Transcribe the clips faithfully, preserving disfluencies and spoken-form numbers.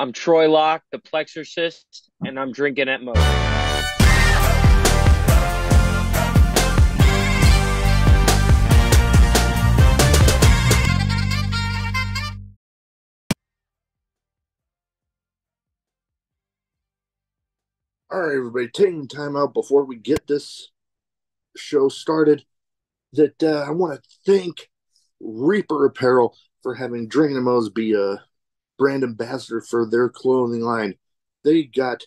I'm Troy Locke, the Plexorcist, and I'm drinking at Mo's. All right, everybody, taking time out before we get this show started, that uh, I want to thank Reaper Apparel for having Drinkin at Mo's be a brand ambassador for their clothing line. They got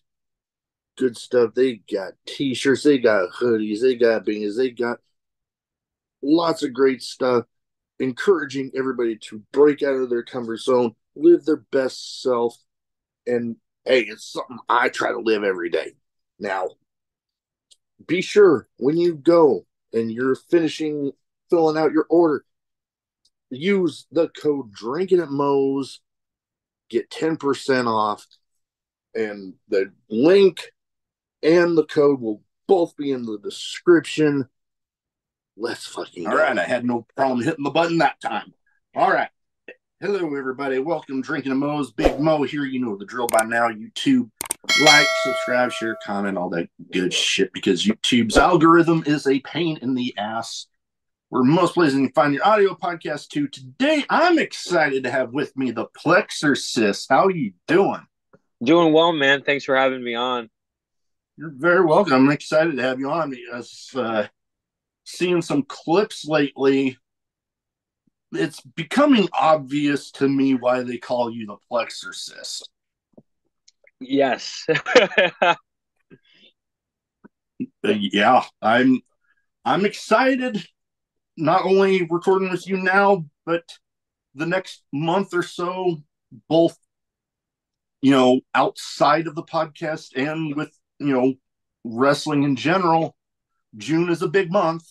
good stuff. They got T-shirts. They got hoodies. They got beanies. They got lots of great stuff, encouraging everybody to break out of their comfort zone, live their best self, and hey, it's something I try to live every day. Now, be sure when you go and you're finishing filling out your order, use the code Drinkin at Mo's, get ten percent off, and the link and the code will both be in the description. Let's fucking All go. right, I had no problem hitting the button that time. All right. Hello, everybody. Welcome to Drinkin at Mo's. Big Mo here. You know the drill by now. YouTube, like, subscribe, share, comment, all that good shit, because YouTube's algorithm is a pain in the ass. We're most places you can find your audio podcast, too. Today, I'm excited to have with me the Plexorcist. How are you doing? Doing well, man. Thanks for having me on. You're very welcome. I'm excited to have you on. Because, uh, seeing some clips lately, it's becoming obvious to me why they call you the Plexorcist. Yes. Yeah, I'm I'm excited, not only recording with you now, but the next month or so, both, you know, outside of the podcast and with, you know, wrestling in general. June is a big month.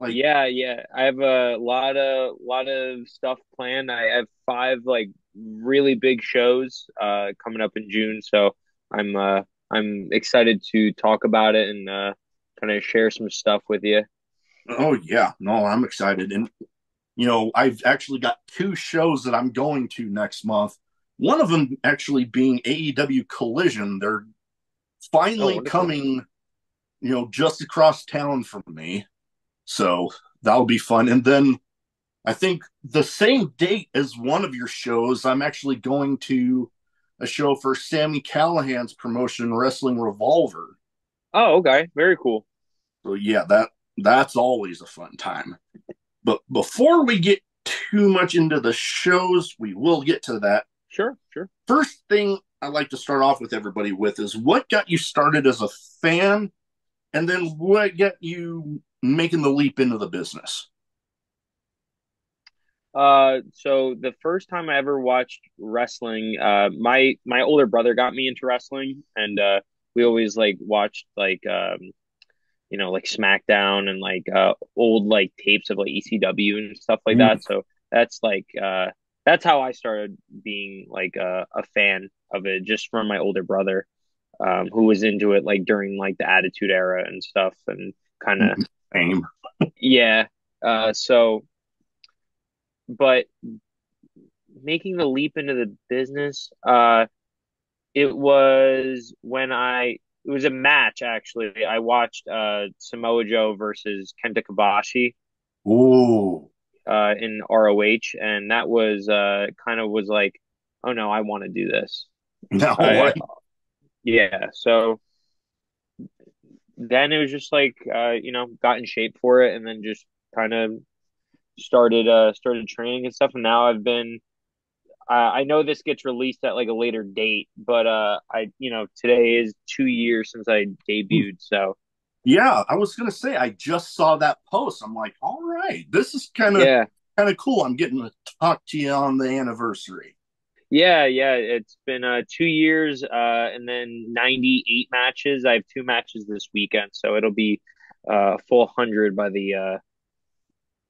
Like, yeah, yeah. I have a lot of lot of stuff planned. I have five like really big shows uh, coming up in June, so I'm uh, I'm excited to talk about it and uh, kind of share some stuff with you. Oh yeah, no, I'm excited, and you know, I've actually got two shows that I'm going to next month. One of them actually being A E W Collision. They're finally oh, coming, you know, just across town from me. So that'll be fun. And then I think the same date as one of your shows, I'm actually going to a show for Sammy Callahan's promotion, Wrestling Revolver. Oh, okay. Very cool. So yeah, that that's always a fun time. But before we get too much into the shows, we will get to that. Sure, sure. First thing I'd like to start off with everybody with is what got you started as a fan, and then what got you making the leap into the business? Uh, so the first time I ever watched wrestling, uh, my my older brother got me into wrestling, and uh, we always like watched like um, you know, like SmackDown and like uh, old like tapes of like E C W and stuff like mm. that. So that's like uh, that's how I started being like a, a fan of it, just from my older brother, um, who was into it like during like the Attitude Era and stuff, and kind of. Mm. yeah uh so but making the leap into the business, uh it was when I it was a match actually I watched uh Samoa Joe versus Kenta Kobashi Ooh. uh in R O H, and that was uh kind of was like, oh no, I want to do this. No uh, yeah so then it was just like, uh, you know, got in shape for it, and then just kind of started uh, started training and stuff. And now I've been, uh, I know this gets released at like a later date, but uh, I, you know, today is two years since I debuted. So, yeah, I was gonna say, I just saw that post. I'm like, all right, this is kind of yeah. kind of cool. I'm getting to talk to you on the anniversary. Yeah, yeah, it's been uh, two years uh, and then ninety-eight matches. I have two matches this weekend, so it'll be uh, full one hundred by the uh,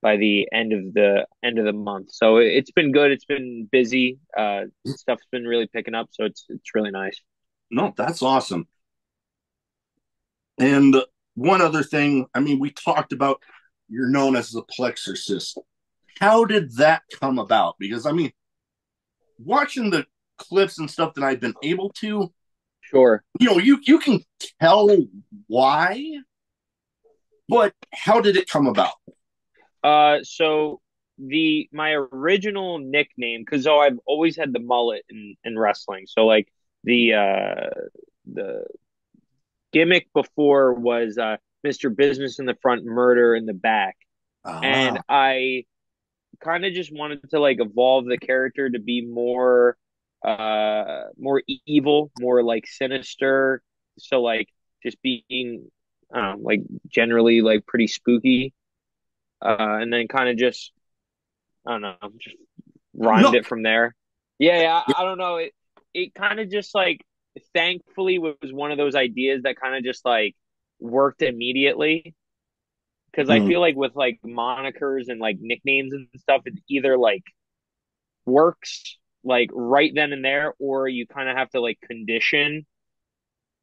by the end of the end of the month. So it's been good. It's been busy. Uh, stuff's been really picking up, so it's it's really nice. No, that's awesome. And one other thing, I mean, we talked about you're known as the Plexorcist. How did that come about? Because I mean, watching the clips and stuff that I've been able to. Sure. You know, you, you can tell why, but how did it come about? Uh, so the my original nickname, because oh, I've always had the mullet in, in wrestling. So like the uh, the gimmick before was uh, Mister Business in the front, murder in the back. Uh-huh. And I kind of just wanted to like evolve the character to be more uh more evil, more like sinister, so like just being um like generally like pretty spooky, uh and then kind of just I don't know just rhymed no. it from there. yeah, yeah I, I don't know, it it kind of just like thankfully was one of those ideas that kind of just like worked immediately, because mm. I feel like with like monikers and like nicknames and stuff, it either like works like right then and there, or you kind of have to like condition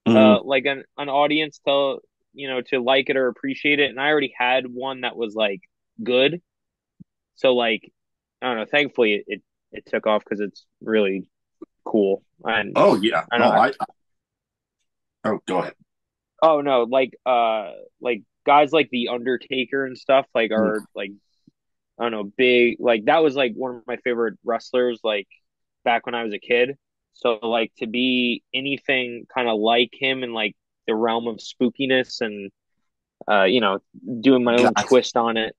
mm-hmm. uh, like an, an audience to, you know, to like it or appreciate it. And I already had one that was like good. So like, I don't know, thankfully it, it, it took off because it's really cool. And oh yeah. I don't no, know. I, I... Oh, go ahead. Oh no. Like, uh, like guys like the Undertaker and stuff like are mm. like, I don't know, big, like that was like one of my favorite wrestlers, like, back when I was a kid. So like to be anything kind of like him in like the realm of spookiness and uh you know doing my own That's... twist on it.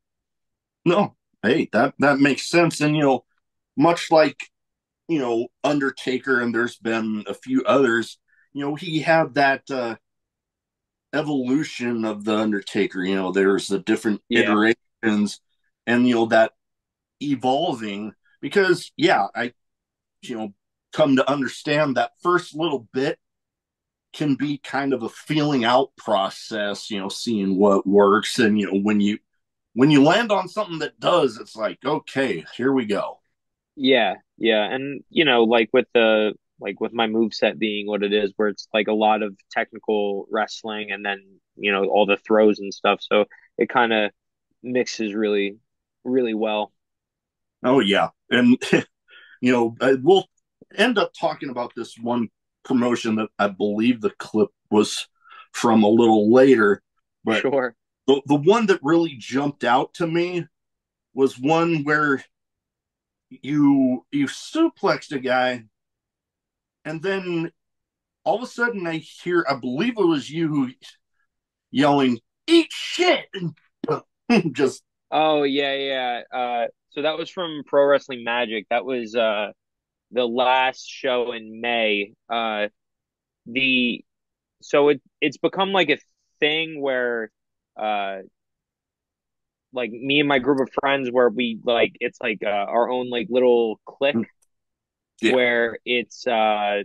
No, hey, that that makes sense. And you know, much like, you know, Undertaker, and there's been a few others, you know, he had that uh evolution of the Undertaker. You know, there's the different yeah. iterations and you know that evolving, because yeah, I you know, come to understand that first little bit can be kind of a feeling out process, you know, seeing what works. And, you know, when you, when you land on something that does, it's like, okay, here we go. Yeah. Yeah. And, you know, like with the, like with my moveset being what it is, where it's like a lot of technical wrestling and then, you know, all the throws and stuff. So it kind of mixes really, really well. Oh yeah. And you know, we'll end up talking about this one promotion that I believe the clip was from a little later. But sure. the, the one that really jumped out to me was one where you you suplexed a guy, and then all of a sudden I hear, I believe it was you yelling, "Eat shit!" and just... Oh, yeah, yeah. Uh, so that was from Pro Wrestling Magic. That was uh, the last show in May. Uh, the so it it's become like a thing where, uh, like me and my group of friends, where we like it's like uh, our own like little clique yeah. where it's uh,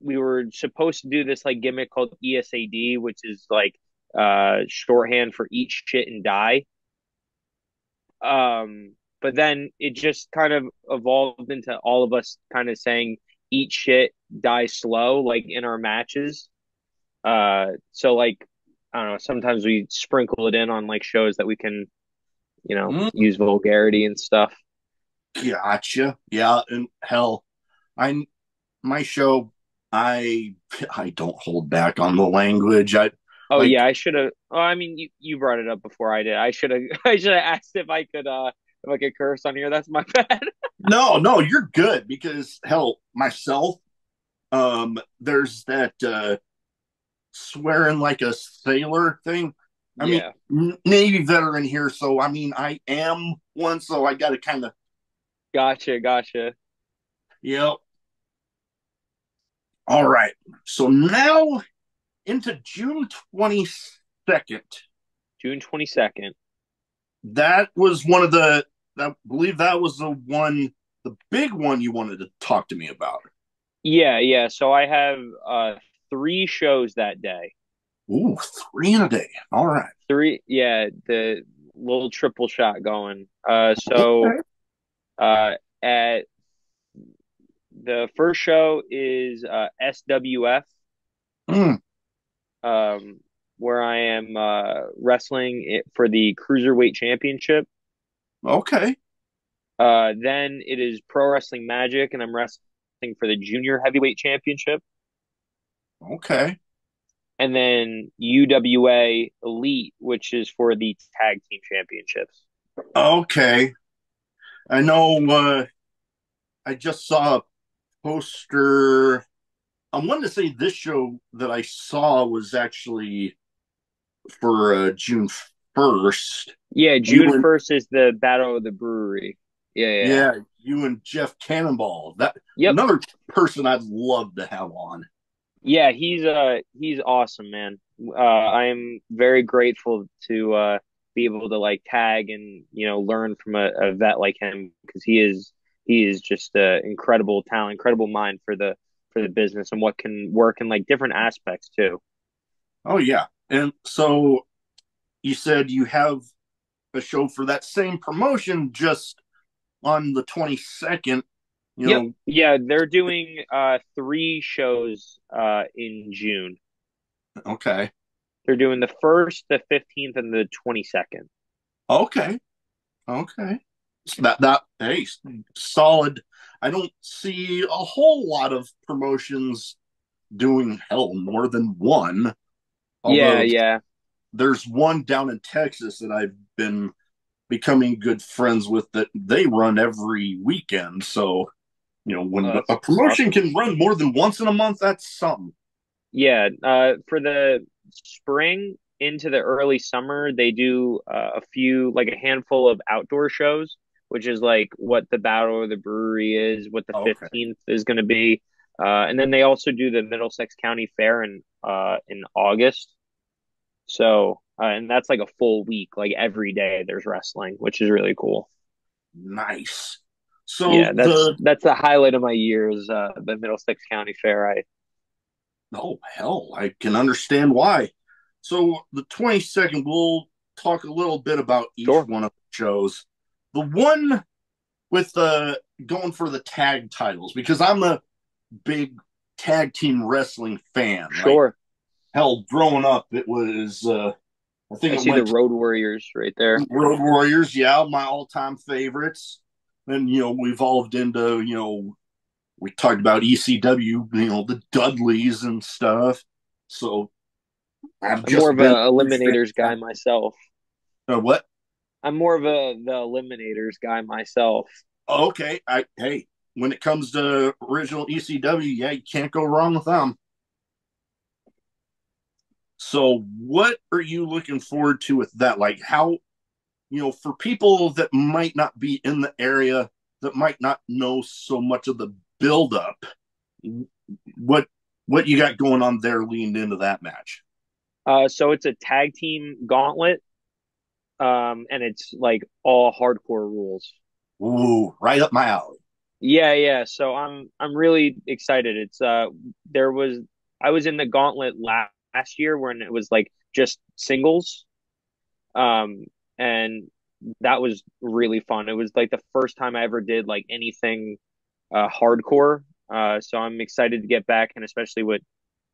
we were supposed to do this like gimmick called E S A D, which is like uh shorthand for eat shit and die, um but then it just kind of evolved into all of us kind of saying eat shit, die slow, like in our matches. Uh so like I don't know, sometimes we sprinkle it in on like shows that we can, you know, mm-hmm. use vulgarity and stuff. Gotcha. Yeah. And hell, I my show I I don't hold back on the language. I Oh like, yeah, I should have. Oh, I mean, you, you brought it up before I did. I should have. I should have asked if I could. Uh, if I could curse on here. That's my bad. no, no, you're good, because hell, myself. Um, there's that uh, swearing like a sailor thing. I yeah. mean, Navy veteran here, so I mean, I am one, so I got to kind of. Gotcha, gotcha. Yep. All right, so now. Into June twenty-second. June twenty-second. That was one of the, I believe that was the one, the big one you wanted to talk to me about. Yeah, yeah. So I have uh, three shows that day. Ooh, three in a day. All right. Three, yeah, the little triple shot going. Uh, so uh, at the first show is uh, S W F. Mm. Um, where I am uh, wrestling it for the Cruiserweight Championship. Okay. Uh, then it is Pro Wrestling Magic, and I'm wrestling for the Junior Heavyweight Championship. Okay. And then U W A Elite, which is for the Tag Team Championships. Okay. I know uh, I just saw a poster. I wanted to say this show that I saw was actually for uh, June first. Yeah, June first is the Battle of the Brewery. Yeah, yeah, yeah. You and Jeff Cannonball. That yep. Another person I'd love to have on. Yeah, he's uh he's awesome, man. Uh, I'm very grateful to uh, be able to like tag and you know learn from a, a vet like him, because he is he is just an incredible talent, incredible mind for the for the business and what can work in like different aspects too. Oh yeah, and so you said you have a show for that same promotion, just on the twenty-second, you know. Yep. Yeah, they're doing uh, three shows uh, in June. Okay. They're doing the first, the fifteenth, and the twenty-second. Okay. Okay. So that, that, hey, solid. I don't see a whole lot of promotions doing hell more than one. Yeah, yeah. There's one down in Texas that I've been becoming good friends with that they run every weekend. So, you know, when uh, a promotion awesome. Can run more than once in a month, that's something. Yeah. Uh, for the spring into the early summer, they do uh, a few, like a handful of outdoor shows, which is like what the Battle of the Brewery is, what the okay. fifteenth is going to be. Uh, and then they also do the Middlesex County Fair in, uh, in August. So, Uh, and that's like a full week, like every day there's wrestling, which is really cool. Nice. So yeah, that's the, that's the highlight of my year is uh, the Middlesex County Fair. I oh hell, I can understand why. So the twenty-second, we'll talk a little bit about each sure. one of the shows. The one with the going for the tag titles, because I'm a big tag team wrestling fan. Sure. Right? Hell, growing up, it was. Uh, I think I see the Road Warriors right there. Road Warriors, yeah, my all-time favorites. And, you know, we evolved into, you know, we talked about E C W, you know, the Dudleys and stuff. So I'm just more of an Eliminators guy myself. Uh, what? I'm more of a the Eliminators guy myself. Okay. I hey, when it comes to original E C W, yeah, you can't go wrong with them. So what are you looking forward to with that? Like how, you know, for people that might not be in the area, that might not know so much of the buildup, what what you got going on there leaned into that match? Uh, so it's a tag team gauntlet, um, and it's like all hardcore rules. Ooh, right up my alley. Yeah, yeah. So I'm I'm really excited. It's uh, there was I was in the gauntlet last. last year when it was like just singles, um and that was really fun. It was like the first time I ever did like anything uh hardcore, uh so I'm excited to get back, and especially with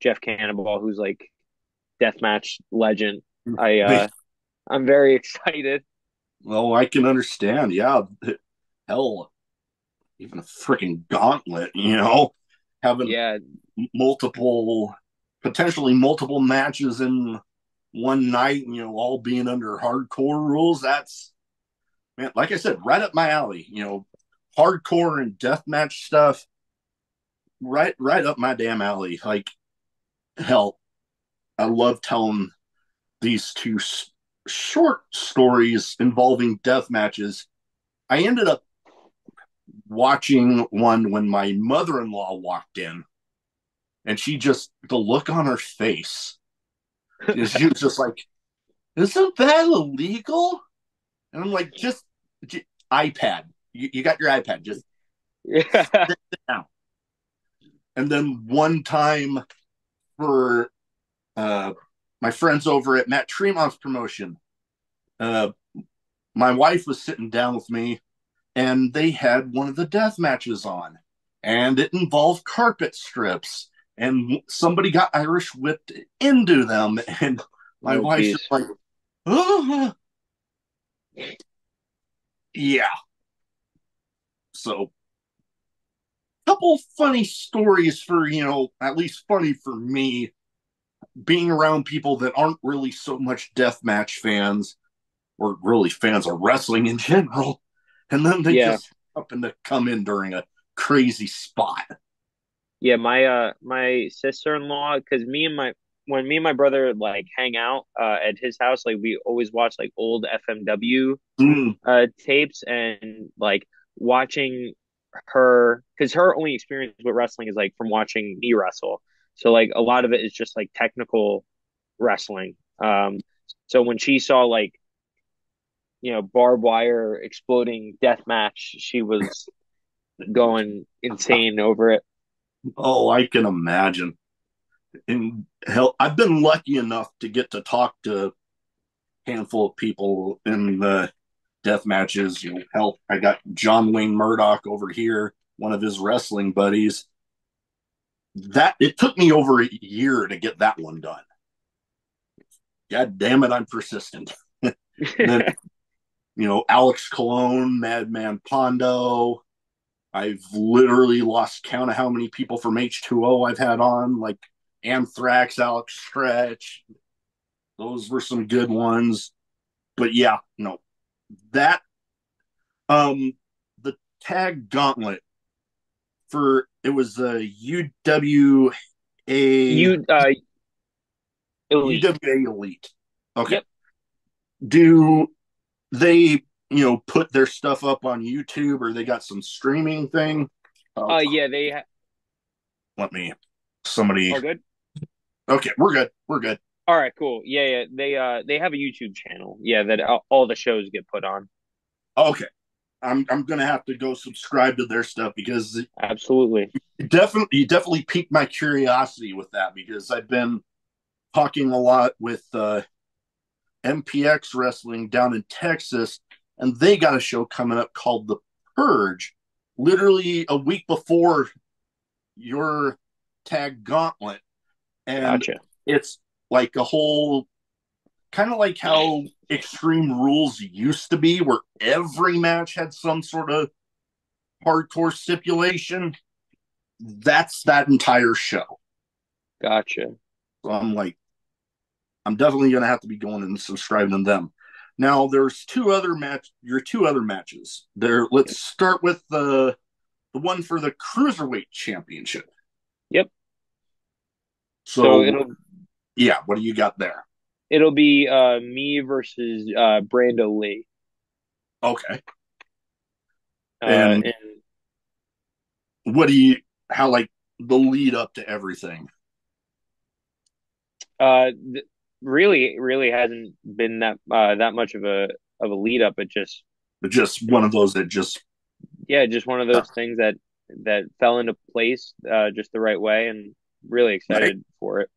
Jeff Cannonball, who's like deathmatch legend. I uh I'm very excited. Well, I can understand. Yeah, hell, even a freaking gauntlet, you know, having yeah multiple potentially multiple matches in one night, you know, all being under hardcore rules. That's, man, like I said, right up my alley, you know, hardcore and deathmatch stuff, right, right up my damn alley. Like, hell, I love telling these two s- short stories involving death matches. I ended up watching one when my mother-in-law walked in. And she just, the look on her face, she was just like, isn't that illegal? And I'm like, just, just iPad. You, you got your iPad. Just yeah. sit down. And then one time for uh, my friends over at Matt Tremont's promotion, uh, my wife was sitting down with me, and they had one of the death matches on. And it involved carpet strips. And somebody got Irish whipped into them. And my oh, wife's just like, oh. Yeah. So a couple funny stories for, you know, at least funny for me, being around people that aren't really so much deathmatch fans or really fans of wrestling in general. And then they yeah. just happen to come in during a crazy spot. Yeah, my uh, my sister-in-law, because me and my when me and my brother like hang out uh, at his house, like we always watch like old F M W mm. uh, tapes, and like watching her, because her only experience with wrestling is like from watching me wrestle. So like a lot of it is just like technical wrestling. Um, so when she saw like, you know, barbed wire exploding deathmatch, she was going insane over it. Oh, I can imagine. And hell, I've been lucky enough to get to talk to a handful of people in the death matches. You know, hell, I got John Wayne Murdoch over here, one of his wrestling buddies. That it took me over a year to get that one done. God damn it, I'm persistent. Then, you know, Alex Colon, Madman Pondo. I've literally lost count of how many people from H two O I've had on, like Anthrax, Alex Stretch. Those were some good ones. But yeah, no. That, um, the tag gauntlet for, it was a U W A. U, uh, Elite. U W A Elite. Okay. Yep. Do they... you know, put their stuff up on YouTube, or they got some streaming thing? Oh, uh, yeah, they... Ha- Let me... Somebody... All good? Okay, we're good. We're good. All right, cool. Yeah, yeah. They uh, they have a YouTube channel, yeah, that all the shows get put on. Okay. I'm I'm going to have to go subscribe to their stuff, because... It, Absolutely. It definitely, you definitely piqued my curiosity with that, because I've been talking a lot with uh, M P X Wrestling down in Texas, and they got a show coming up called The Purge, literally a week before your tag gauntlet. And gotcha. It's like a whole, kind of like how Extreme Rules used to be, where every match had some sort of hardcore stipulation. That's that entire show. Gotcha. So I'm like, I'm definitely going to have to be going and subscribing to them. Now, there's two other match. Your two other matches. There, let's start with the the one for the Cruiserweight Championship. Yep. So, so it'll, yeah, what do you got there? It'll be uh, me versus uh, Brando Lee. Okay. Uh, and, and what do you? How like the lead up to everything? Uh. Th- Really, really hasn't been that uh, that much of a of a lead up. It just, just one of those that just, yeah, just one of those uh, things that that fell into place uh, just the right way, and really excited right. for it.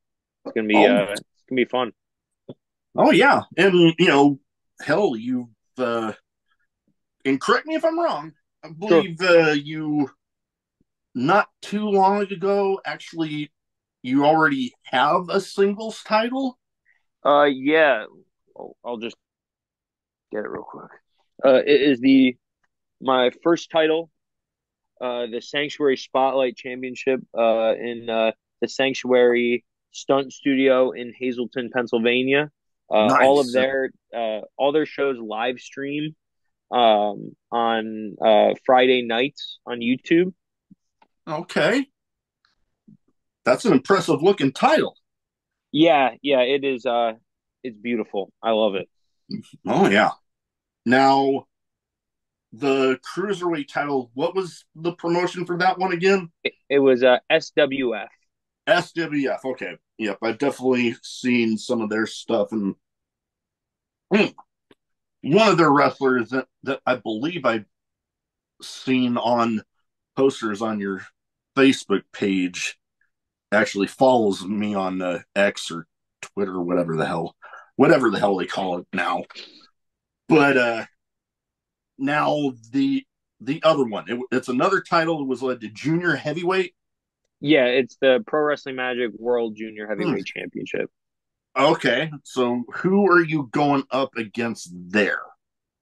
It's gonna be oh, uh, it's gonna be fun. Oh yeah, and you know, hell, you've uh, and correct me if I'm wrong. I believe sure. uh, you not too long ago actually you already have a singles title. Uh, yeah, I'll just get it real quick. Uh, it is the, my first title, uh, the Sanctuary Spotlight Championship, uh, in, uh, the Sanctuary Stunt Studio in Hazleton, Pennsylvania. Uh, nice. all of their, uh, all their shows live stream, um, on, uh, Friday nights on YouTube. Okay. That's an impressive looking title. Yeah, yeah, it is. Uh, it's beautiful. I love it. Oh, yeah. Now, the Cruiserweight title, what was the promotion for that one again? It, it was uh, S W F. S W F, okay. Yep, I've definitely seen some of their stuff. And mm, one of their wrestlers that, that I believe I've seen on posters on your Facebook page actually follows me on uh, X or Twitter, whatever the hell, whatever the hell they call it now. But uh, now the the other one, it, it's another title. It was led to Junior Heavyweight. Yeah, it's the Pro Wrestling Magic World Junior Heavyweight hmm. Championship. Okay, so who are you going up against there?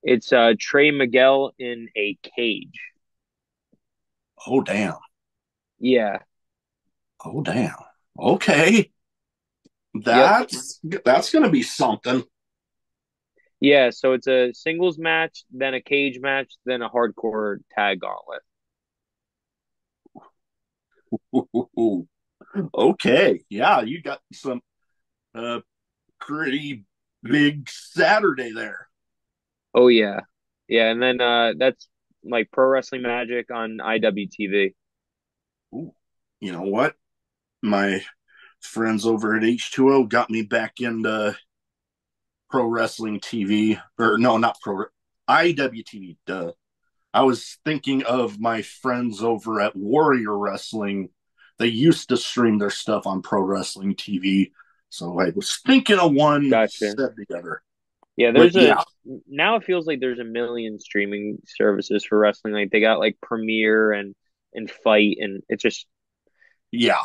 It's uh, Trey Miguel in a cage. Oh, damn. Yeah. Oh, damn. Okay. That's yep. that's going to be something. Yeah, so it's a singles match, then a cage match, then a hardcore tag gauntlet. Okay. Yeah, you got some uh, pretty big Saturday there. Oh, yeah. Yeah, and then uh, that's like Pro Wrestling Magic on I W T V. Ooh, you know what? My friends over at H two O got me back into Pro Wrestling T V. Or no, not Pro. I W T V, duh. I was thinking of my friends over at Warrior Wrestling. They used to stream their stuff on Pro Wrestling T V. So I was thinking of one gotcha. Instead of the other. Yeah, there's but, a yeah. now it feels like there's a million streaming services for wrestling. Like they got like Premiere and and Fight, and it's just yeah,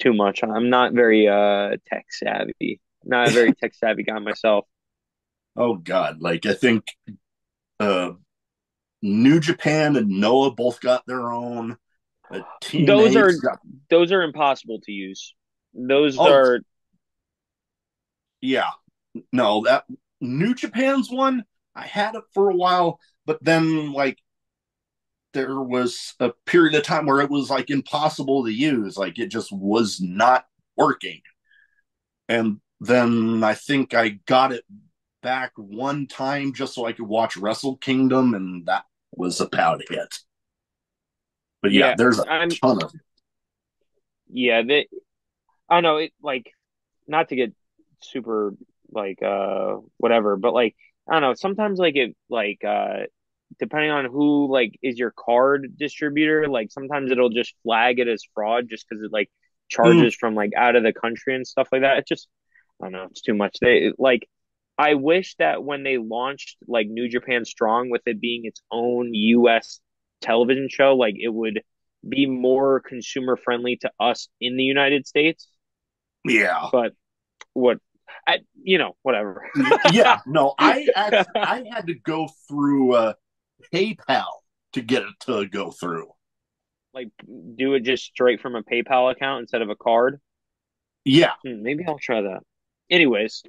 too much. I'm not very uh tech savvy. Not a very tech savvy guy myself. Oh God, like I think uh New Japan and Noah both got their own. Uh, those are got... those are impossible to use. Those oh, are yeah, no that. New Japan's one, I had it for a while, but then, like, there was a period of time where it was, like, impossible to use. Like, it just was not working. And then I think I got it back one time just so I could watch Wrestle Kingdom, and that was about it. But, yeah, yeah there's a I'm, ton of it. Yeah, they, I know, it, like, not to get super... like uh whatever but like I don't know sometimes like it like uh depending on who like is your card distributor, like sometimes it'll just flag it as fraud just because it like charges mm. from like out of the country and stuff like that. It's just I don't know, it's too much. They like I wish that when they launched like New Japan Strong with it being its own U S television show, like it would be more consumer friendly to us in the United States. Yeah, but what I, you know, whatever. Yeah, no, I actually, I had to go through uh, PayPal to get it to go through. Like, do it just straight from a PayPal account instead of a card? Yeah. Hmm, maybe I'll try that. Anyways.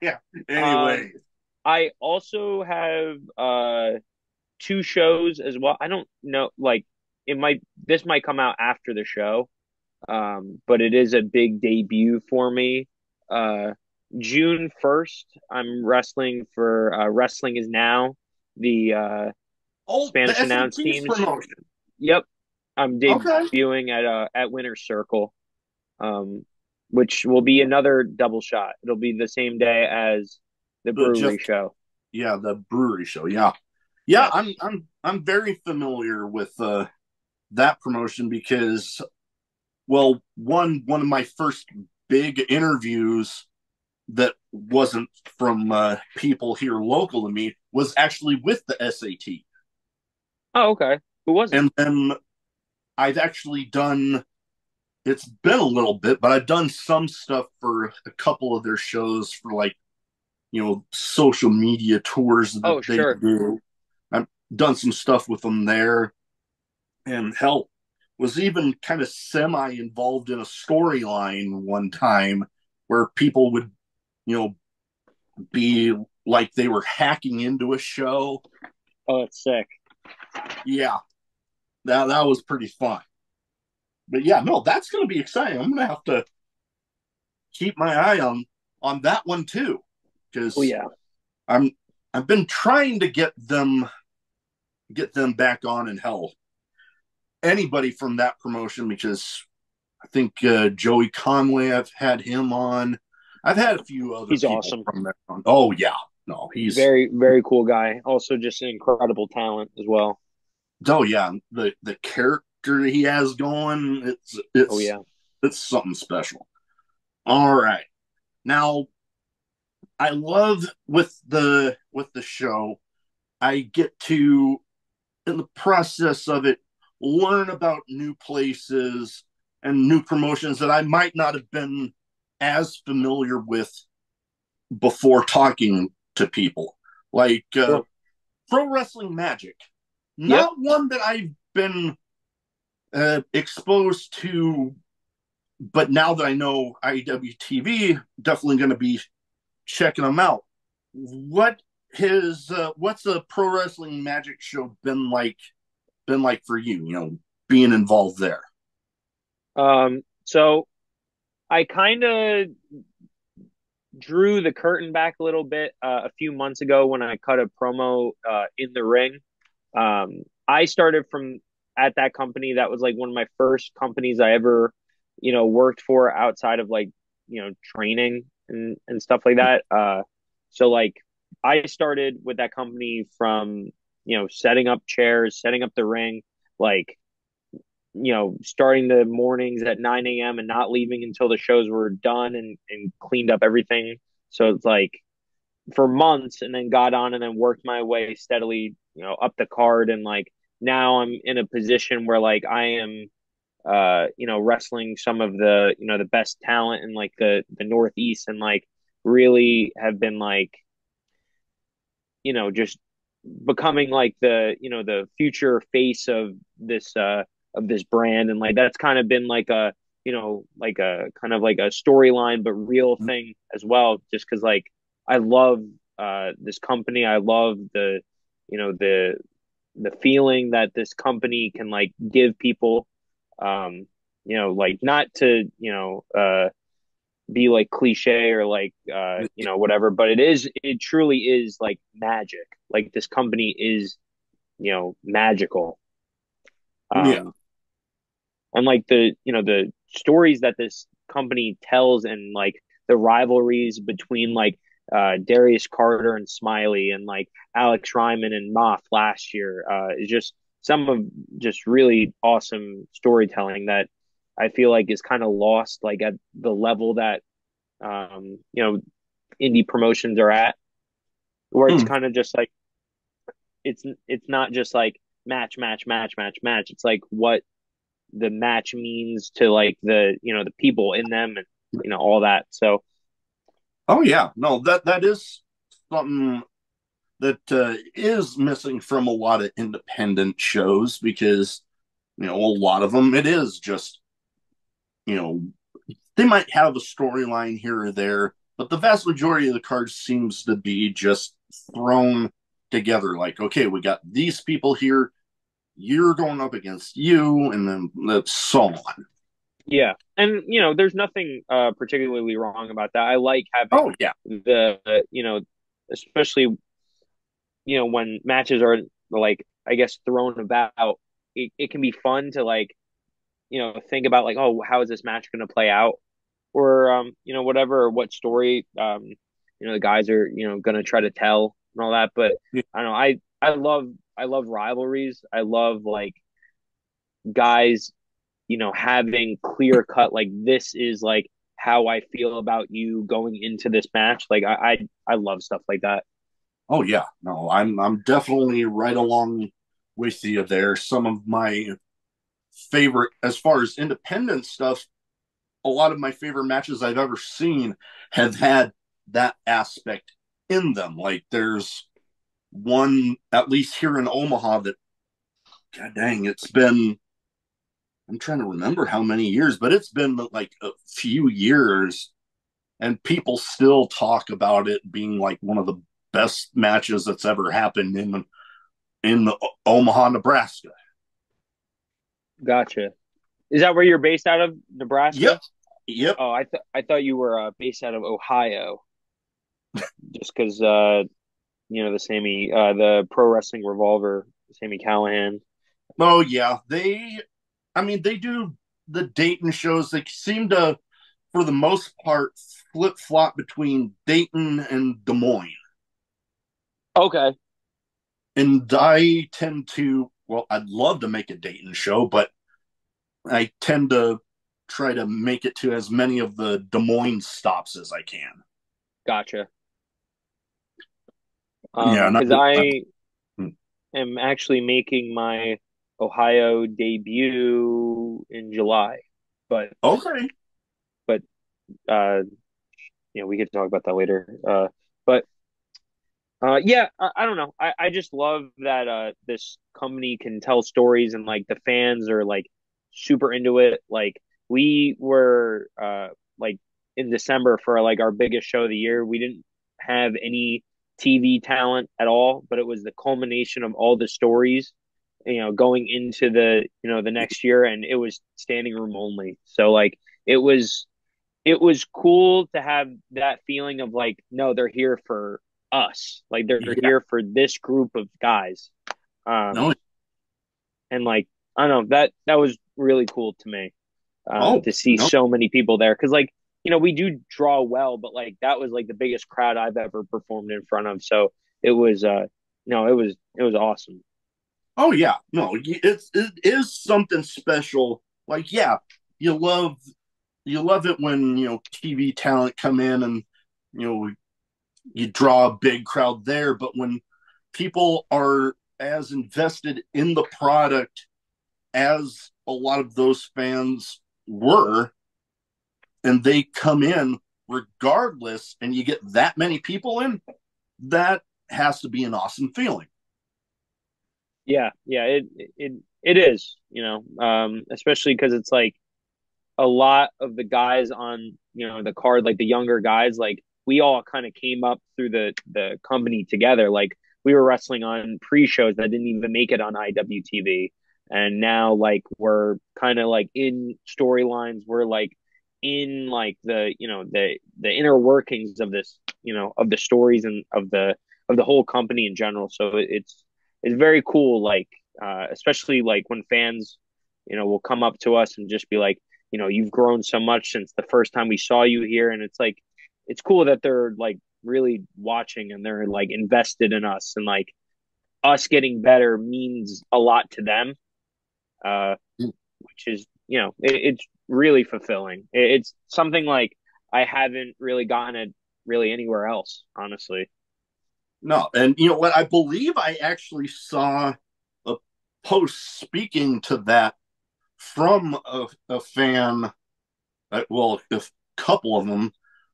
Yeah, anyways. Um, I also have uh, two shows as well. I don't know, like, it might, this might come out after the show. Um, but it is a big debut for me. Uh, June first, I'm wrestling for uh, Wrestling Is Now, the uh, oh, Spanish the announced team. Yep, I'm debuting okay. at uh, at Winter Circle, um, which will be another double shot. It'll be the same day as the brewery uh, just, show. Yeah, the brewery show. Yeah, yeah. Yes. I'm I'm I'm very familiar with uh, that promotion because. Well, one one of my first big interviews that wasn't from uh, people here local to me was actually with the S A T. Oh, okay. Who was it? And then I've actually done, it's been a little bit, but I've done some stuff for a couple of their shows for like, you know, social media tours that oh, they sure. do. I've done some stuff with them there. And hell, was even kind of semi-involved in a storyline one time where people would, you know, be like they were hacking into a show. Oh, that's sick. Yeah. That, that was pretty fun. But yeah, no, that's going to be exciting. I'm going to have to keep my eye on, on that one too. Because oh, yeah. I'm, I've been trying to get them, get them back on in hell. Anybody from that promotion, because I think uh, Joey Conway, I've had him on. I've had a few other he's people awesome. From that on. Oh, yeah. No, he's very, very cool guy. Also just an incredible talent as well. Oh, yeah. The the character he has going, it's, it's, oh, yeah. it's something special. All right. Now, I love with the with the show, I get to, in the process of it, learn about new places and new promotions that I might not have been as familiar with before talking to people. Like uh, Pro Wrestling Magic. Not yep. one that I've been uh, exposed to, but now that I know I W T V, definitely going to be checking them out. What his uh, what's the Pro Wrestling Magic show been like? Been like for you, you know, being involved there. Um. So, I kind of drew the curtain back a little bit uh, a few months ago when I cut a promo uh, in the ring. Um, I started from at that company. That was like one of my first companies I ever, you know, worked for outside of like, you know, training and, and stuff like that. Uh, so like I started with that company from, you know, setting up chairs, setting up the ring, like, you know, starting the mornings at nine a.m. and not leaving until the shows were done and, and cleaned up everything. So it's like for months, and then got on and then worked my way steadily, you know, up the card. And like now I'm in a position where like I am, uh, you know, wrestling some of the, you know, the best talent in like the, the Northeast, and like really have been like, you know, just becoming like the, you know, the future face of this, uh, of this brand. And like that's kind of been like a, you know, like a kind of like a storyline but real thing as well, just because like I love uh this company. I love the, you know, the the feeling that this company can like give people, um you know, like not to, you know, uh be like cliche or like uh you know, whatever, but it is, it truly is like magic. Like this company is, you know, magical. um, yeah And like the, you know, the stories that this company tells, and like the rivalries between like uh, Darius Carter and Smiley, and like Alex Ryman and Moth last year, uh, is just some of just really awesome storytelling that I feel like is kind of lost, like at the level that, um, you know, indie promotions are at, where it's mm. kind of just like, it's, it's not just like match, match, match, match, match. It's like what the match means to like the, you know, the people in them, and you know, all that. So oh yeah, no, that that is something that uh, is missing from a lot of independent shows, because, you know, a lot of them, it is just, you know, they might have a storyline here or there, but the vast majority of the card seems to be just thrown together, like, okay, we got these people here, you're going up against you, and then so on. Yeah. And, you know, there's nothing uh, particularly wrong about that. I like having oh, yeah. the, uh, you know, especially, you know, when matches are like, I guess, thrown about, it, it can be fun to like, you know, think about like, oh, how is this match going to play out? Or, um, you know, whatever, or what story, um, you know, the guys are, you know, going to try to tell and all that. But yeah. I don't know. I, I love, I love rivalries. I love like guys, you know, having clear cut, like this is like how I feel about you going into this match. Like I, I, I love stuff like that. Oh yeah, no, I'm, I'm definitely right along with you there. Some of my favorite, as far as independent stuff, a lot of my favorite matches I've ever seen have had that aspect in them. Like there's one, at least here in Omaha, that, god dang, it's been, I'm trying to remember how many years, but it's been like a few years, and people still talk about it being like one of the best matches that's ever happened in in the Omaha, Nebraska. Gotcha. Is that where you're based out of, Nebraska? Yep. Yep. Oh, I th- I thought you were uh, based out of Ohio, just because. Uh... You know, the Sammy, uh, the Pro Wrestling Revolver, Sammy Callahan. Oh, yeah. They, I mean, they do the Dayton shows. They seem to, for the most part, flip-flop between Dayton and Des Moines. Okay. And I tend to, well, I'd love to make a Dayton show, but I tend to try to make it to as many of the Des Moines stops as I can. Gotcha. Um, yeah, because I not, am actually making my Ohio debut in July, but okay, but uh, you know, we could talk about that later. Uh, but Uh, yeah, I, I don't know. I, I just love that uh, this company can tell stories and, like, the fans are, like, super into it. Like, we were, uh, like, in December for, like, our biggest show of the year. We didn't have any T V talent at all, but it was the culmination of all the stories, you know, going into the, you know, the next year, and it was standing room only. So, like, it was, it was cool to have that feeling of, like, no, they're here for us. Like, they're, they're yeah. here for this group of guys. Um, no. And, like, I don't know, that, that was really cool to me um, oh, to see no. so many people there. 'Cause, like, you know, we do draw well, but, like, that was, like, the biggest crowd I've ever performed in front of. So it was, uh, no, it was, it was awesome. Oh yeah. No, it's, it is something special. Like, yeah, you love, you love it when, you know, T V talent come in and, you know, you draw a big crowd there, but when people are as invested in the product as a lot of those fans were, and they come in regardless, and you get that many people in, that has to be an awesome feeling. Yeah. Yeah. It, it, it is, you know, um, especially 'cause it's like a lot of the guys on, you know, the card, like the younger guys, like, we all kind of came up through the, the company together. Like, we were wrestling on pre-shows that didn't even make it on I W T V. And now, like, we're kind of, like, in storylines. We're, like, in, like, the, you know, the, the inner workings of this, you know, of the stories and of the, of the whole company in general. So it's, it's very cool. Like, uh, especially, like, when fans, you know, will come up to us and just be like, you know, you've grown so much since the first time we saw you here. And it's like, it's cool that they're, like, really watching and they're, like, invested in us, and, like, us getting better means a lot to them, uh, which is, you know, it, it's really fulfilling. It, it's something, like, I haven't really gotten it really anywhere else, honestly. No. And you know what? I believe I actually saw a post speaking to that from a, a fan, uh, well, a couple of them,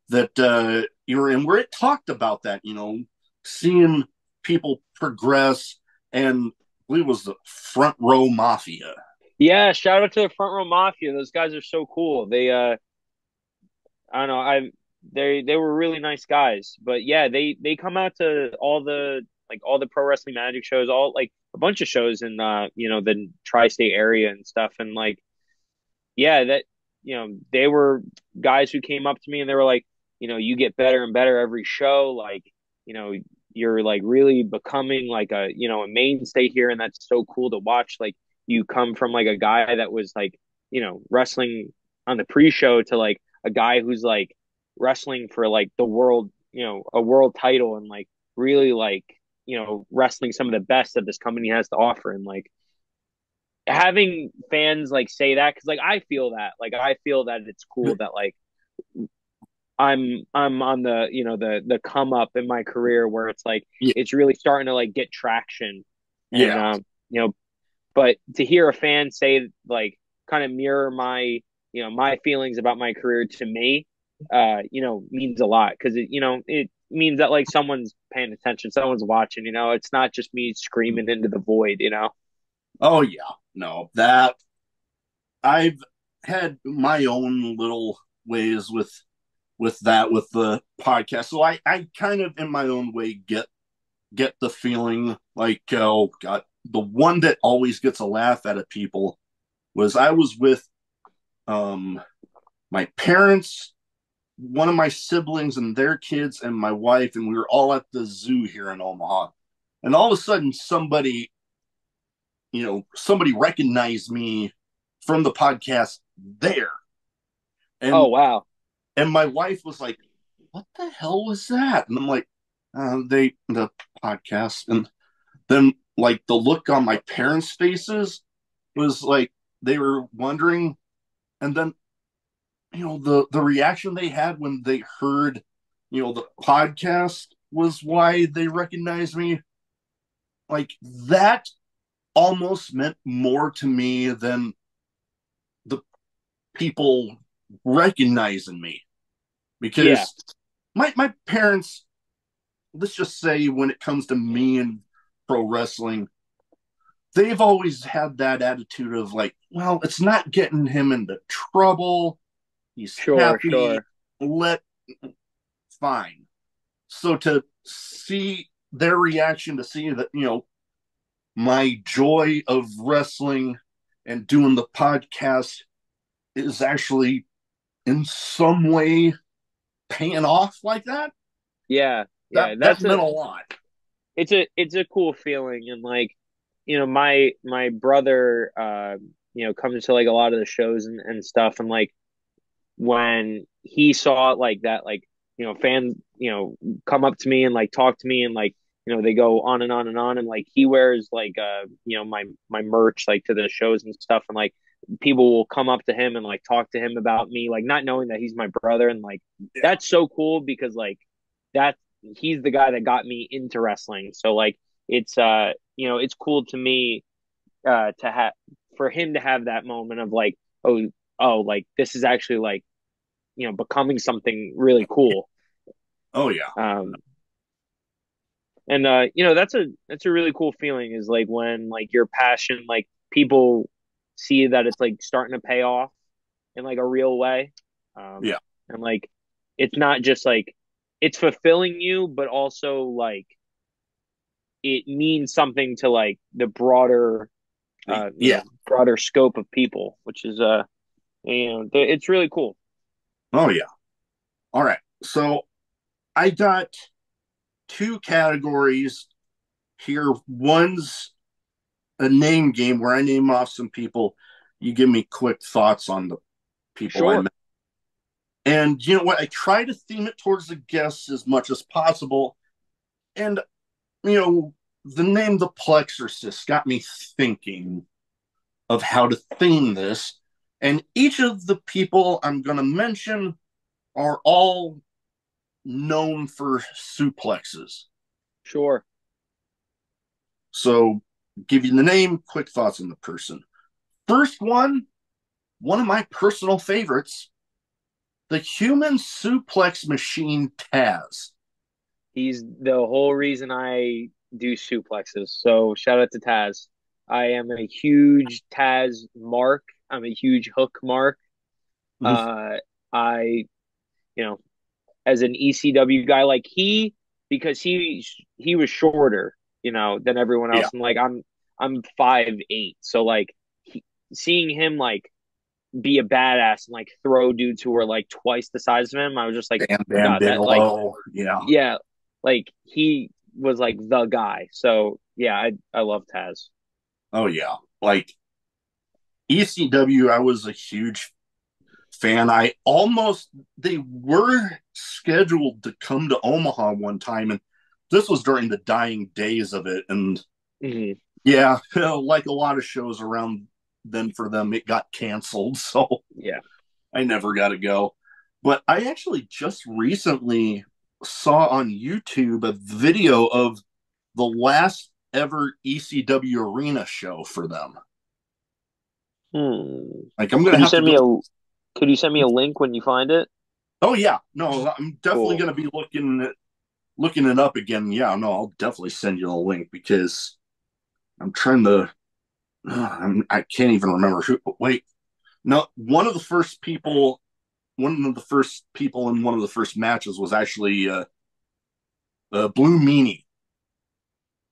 that uh, you were in where it talked about that, you know, seeing people progress, and I believe it was the Front Row Mafia. Yeah, shout out to the Front Row Mafia. Those guys are so cool. They, uh, I don't know, I they they were really nice guys. But yeah, they they come out to all the like all the Pro Wrestling Magic shows, all like a bunch of shows in uh you know the tri-state area and stuff, and like yeah, that you know they were guys who came up to me and they were like, you know, you get better and better every show. Like, you know, you're like really becoming like a, you know, a mainstay here. And that's so cool to watch. Like, you come from like a guy that was like, you know, wrestling on the pre-show to like a guy who's like wrestling for like the world, you know, a world title, and like really like, you know, wrestling some of the best that this company has to offer. And like having fans like say that, because like I feel that, like I feel that it's cool that like, I'm I'm on the you know the the come up in my career where it's like yeah. it's really starting to like get traction, and, yeah. Um, you know, but to hear a fan say like kind of mirror my you know my feelings about my career to me, uh, you know, means a lot, because it you know it means that like someone's paying attention, someone's watching. You know, it's not just me screaming into the void. You know. Oh yeah, no, that I've had my own little ways with. with that, with the podcast. So I, I kind of, in my own way, get get the feeling like, oh, God, the one that always gets a laugh out of people was I was with um my parents, one of my siblings and their kids, and my wife, and we were all at the zoo here in Omaha. And all of a sudden, somebody, you know, somebody recognized me from the podcast there. And oh, wow. And my wife was like, what the hell was that? And I'm like, uh, they, the podcast. And then, like, the look on my parents' faces was like, they were wondering. And then, you know, the, the reaction they had when they heard, you know, the podcast was why they recognized me. Like, that almost meant more to me than the people recognizing me. Because yeah. my my parents let's just say when it comes to me and pro wrestling, they've always had that attitude of like, well, it's not getting him into trouble. He's sure, happy. Sure. Let fine. So to see their reaction, to see that, you know, my joy of wrestling and doing the podcast is actually in some way paying off like that. Yeah. Yeah. That, that's, that's meant a, a lot. It's a, it's a cool feeling. And like, you know, my, my brother, uh, you know, comes to like a lot of the shows and, and stuff. And like, when he saw it like that, like, you know, fans, you know, come up to me and like talk to me and like, you know, they go on and on and on. And like, he wears like, uh, you know, my, my merch, like to the shows and stuff. And like, people will come up to him and like talk to him about me, like not knowing that he's my brother. And like, yeah. That's so cool because like, that's, he's the guy that got me into wrestling. So like, it's, uh, you know, it's cool to me, uh, to have, for him to have that moment of like, Oh, Oh, like this is actually like, you know, becoming something really cool. Oh yeah. Um, and uh, you know, that's a, that's a really cool feeling is like when like your passion, like people see that it's like starting to pay off in like a real way. Um, yeah. And like, it's not just like, it's fulfilling you, but also like it means something to like the broader, uh, yeah. You know, broader scope of people, which is, uh, you know, it's really cool. Oh, yeah. All right. So I got two categories here. One's a name game where I name off some people. You give me quick thoughts on the people sure. I met. And you know what? I try to theme it towards the guests as much as possible. And, you know, the name The Plexorcist got me thinking of how to theme this. And each of the people I'm going to mention are all known for suplexes. Sure. So, give you the name, quick thoughts on the person. First one, one of my personal favorites, the human suplex machine Taz. He's the whole reason I do suplexes. So, shout out to Taz. I am a huge Taz mark. I'm a huge hook mark. Mm-hmm. Uh, I, you know, as an E C W guy, like he, because he, he was shorter, you know, than everyone else. Yeah. And like, I'm, I'm five, eight. So like he, seeing him like be a badass and like throw dudes who were like twice the size of him. I was just like, damn, damn, God, that, like, yeah, yeah. Like he was like the guy. So yeah, I, I love Taz. Oh yeah. Like, E C W, I was a huge fan. I almost, they were scheduled to come to Omaha one time, and this was during the dying days of it. And mm-hmm. yeah, you know, like a lot of shows around then for them, it got canceled. So yeah, I never got to go. But I actually just recently saw on YouTube a video of the last ever E C W arena show for them. Hmm. Like I'm gonna could have you send to me go... a could you send me a link when you find it? Oh yeah. No, I'm definitely cool. gonna be looking at looking it up again. Yeah, no, I'll definitely send you a link because I'm trying to uh, I'm, I can't even remember who but wait. No, one of the first people one of the first people in one of the first matches was actually uh, uh Blue Meanie.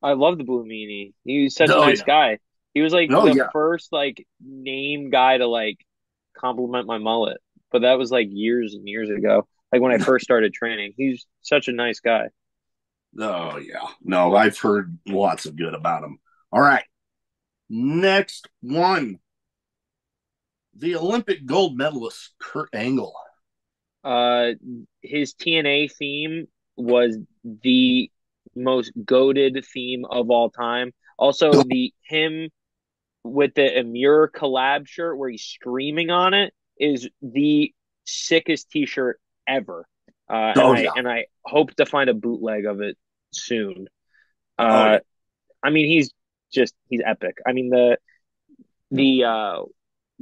I love the Blue Meanie. He was such oh, a nice yeah. guy. He was like oh, the yeah. first like name guy to like compliment my mullet, but that was like years and years ago. Like when I first started training, he's such a nice guy. Oh yeah, no, I've heard lots of good about him. All right, next one, the Olympic gold medalist Kurt Angle. Uh, his T N A theme was the most goated theme of all time. Also, the him. with the Amir collab shirt where he's screaming on it is the sickest t-shirt ever. Uh, oh, and, I, yeah. and I hope to find a bootleg of it soon. Uh, oh, yeah. I mean, he's just, he's epic. I mean, the, the uh,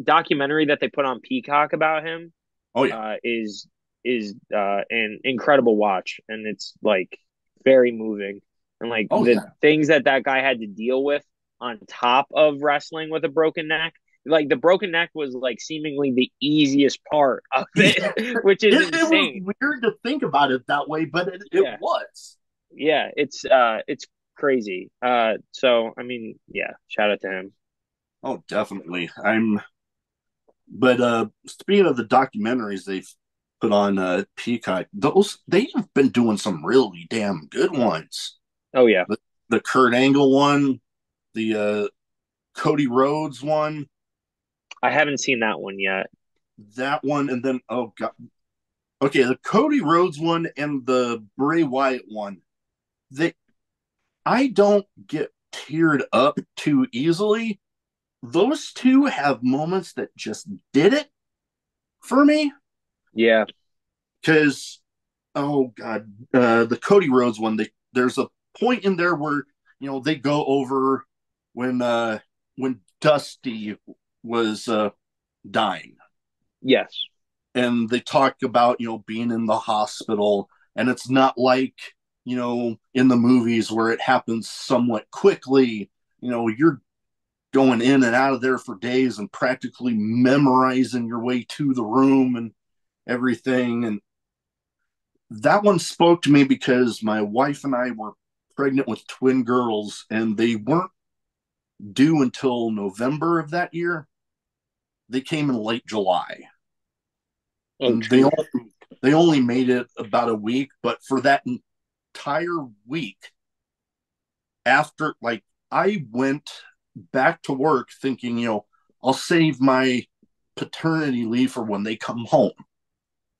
documentary that they put on Peacock about him oh, yeah. uh, is, is uh, an incredible watch. And it's like, very moving. And like oh, the yeah. things that that guy had to deal with on top of wrestling with a broken neck, like the broken neck was like seemingly the easiest part of it, which is it, insane. It was weird to think about it that way, but it, it yeah. was. Yeah, it's uh, it's crazy. Uh, so I mean, yeah, shout out to him. Oh, definitely. I'm. But uh, speaking of the documentaries they've put on uh, Peacock, those they've been doing some really damn good ones. Oh yeah, the, the Kurt Angle one, the uh, Cody Rhodes one. I haven't seen that one yet. That one, and then oh god, okay, the Cody Rhodes one and the Bray Wyatt one. They, I don't get teared up too easily. Those two have moments that just did it for me. Yeah. Because, oh, God, uh, the Cody Rhodes one, they, there's a point in there where, you know, they go over when uh, when Dusty was uh, dying. Yes. And they talk about, you know, being in the hospital. And it's not like, you know, in the movies where it happens somewhat quickly. You know, you're going in and out of there for days and practically memorizing your way to the room and everything. And that one spoke to me because my wife and I were pregnant with twin girls, and they weren't due until November of that year. They came in late July. Oh, and they only, they only made it about a week, but for that entire week after, like, I went back to work thinking, you know, I'll save my paternity leave for when they come home.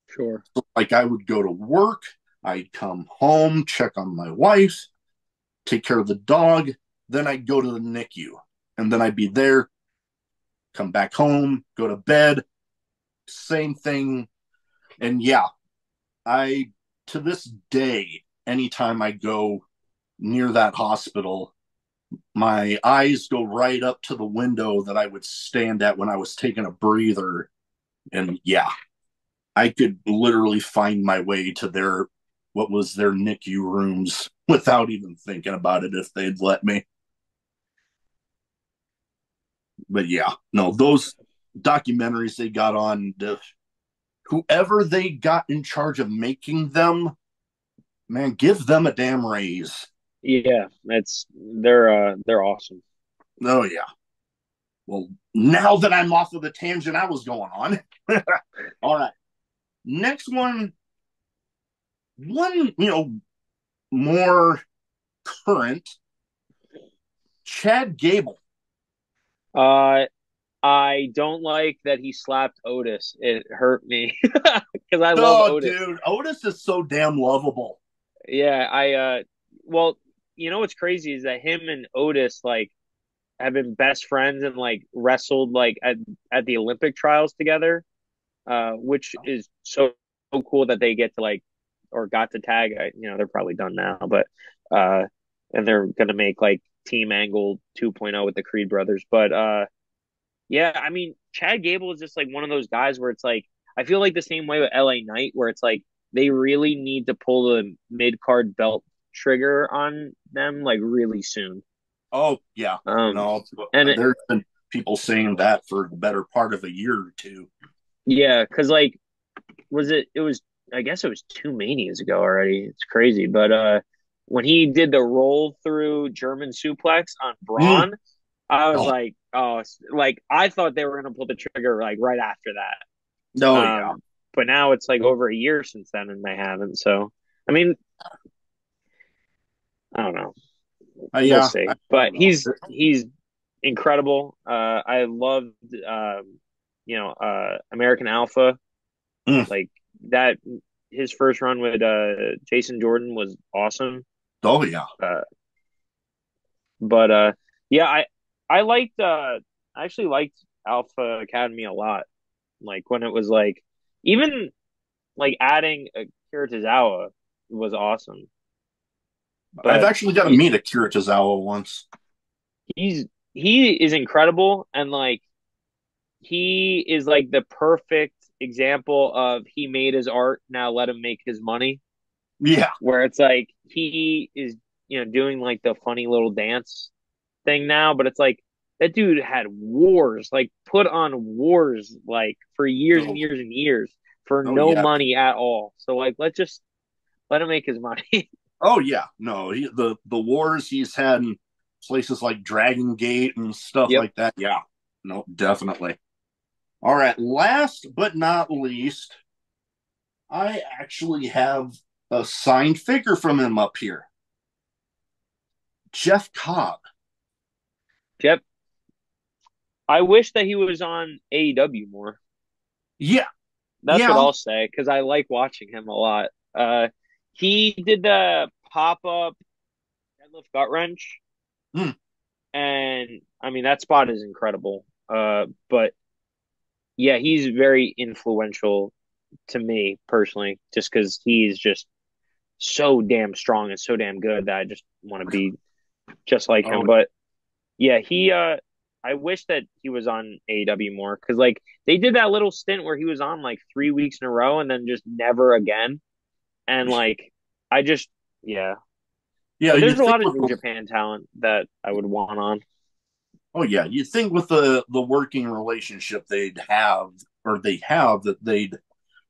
Sure. So, like, I would go to work, I'd come home, check on my wife, take care of the dog, then I'd go to the N I C U, and then I'd be there, come back home, go to bed, same thing. And yeah, I, to this day, anytime I go near that hospital, my eyes go right up to the window that I would stand at when I was taking a breather. And yeah, I could literally find my way to their, what was their N I C U rooms without even thinking about it if they'd let me. But yeah, no, those documentaries they got on, the, whoever they got in charge of making them, man, give them a damn raise. Yeah, that's they're uh, they're awesome. Oh yeah. Well, now that I'm off of the tangent I was going on. All right. Next one, one, you know, more current. Chad Gable. Uh I don't like that he slapped Otis. It hurt me. Because I oh, love Otis. Oh dude, Otis is so damn lovable. Yeah, I uh well, you know what's crazy is that him and Otis, like, have been best friends and, like, wrestled, like, at, at the Olympic trials together, uh, which is so, so cool that they get to, like, or got to tag. You know, they're probably done now, but uh, and they're going to make, like, Team Angle two point oh with the Creed brothers. But, uh, yeah, I mean, Chad Gable is just, like, one of those guys where it's, like, I feel like the same way with L A Knight where it's, like, they really need to pull the mid-card belt trigger on them like really soon. Oh yeah, um, no, and there's it, been people saying that for the better part of a year or two. Yeah, because like, was it? It was. I guess it was two manias ago already. It's crazy, but uh, when he did the roll through German suplex on Braun, mm. I was oh. like, oh, like I thought they were gonna pull the trigger like right after that. No, um, yeah. But now it's like over a year since then, and they haven't. So, I mean. I don't know. Uh, yeah, we'll see. But he's he's incredible. Uh, I loved, um, you know, uh, American Alpha. Mm. Like that, his first run with uh, Jason Jordan was awesome. Oh yeah. Uh, but uh, yeah, I I liked. Uh, I actually liked Alpha Academy a lot. Like when it was like, even like adding Akira Tozawa was awesome. But I've actually got to meet Akira Tozawa once. He's he is incredible, and like he is like the perfect example of he made his art, now let him make his money. Yeah. Where it's like he is, you know, doing like the funny little dance thing now, but it's like that dude had wars, like put on wars like for years oh. and years and years for oh, no yeah. money at all. So like let's just let him make his money. Oh yeah. No, he, the the wars he's had in places like Dragon Gate and stuff yep. like that. Yeah. No, definitely. All right, last but not least, I actually have a signed figure from him up here. Jeff Cobb. Yep. I wish that he was on A E W more. Yeah. That's yeah. what I'll say, because I like watching him a lot. Uh, he did the pop-up deadlift gut wrench. Mm. And, I mean, that spot is incredible. Uh, but, yeah, he's very influential to me personally, just because he's just so damn strong and so damn good that I just want to be just like him. Oh. But, yeah, he uh, – I wish that he was on A E W more because, like, they did that little stint where he was on, like, three weeks in a row and then just never again. And, like, I just – yeah. Yeah, there's a lot of New Japan talent that I would want on. Oh yeah, you think with the the working relationship they'd have, or they have, that they'd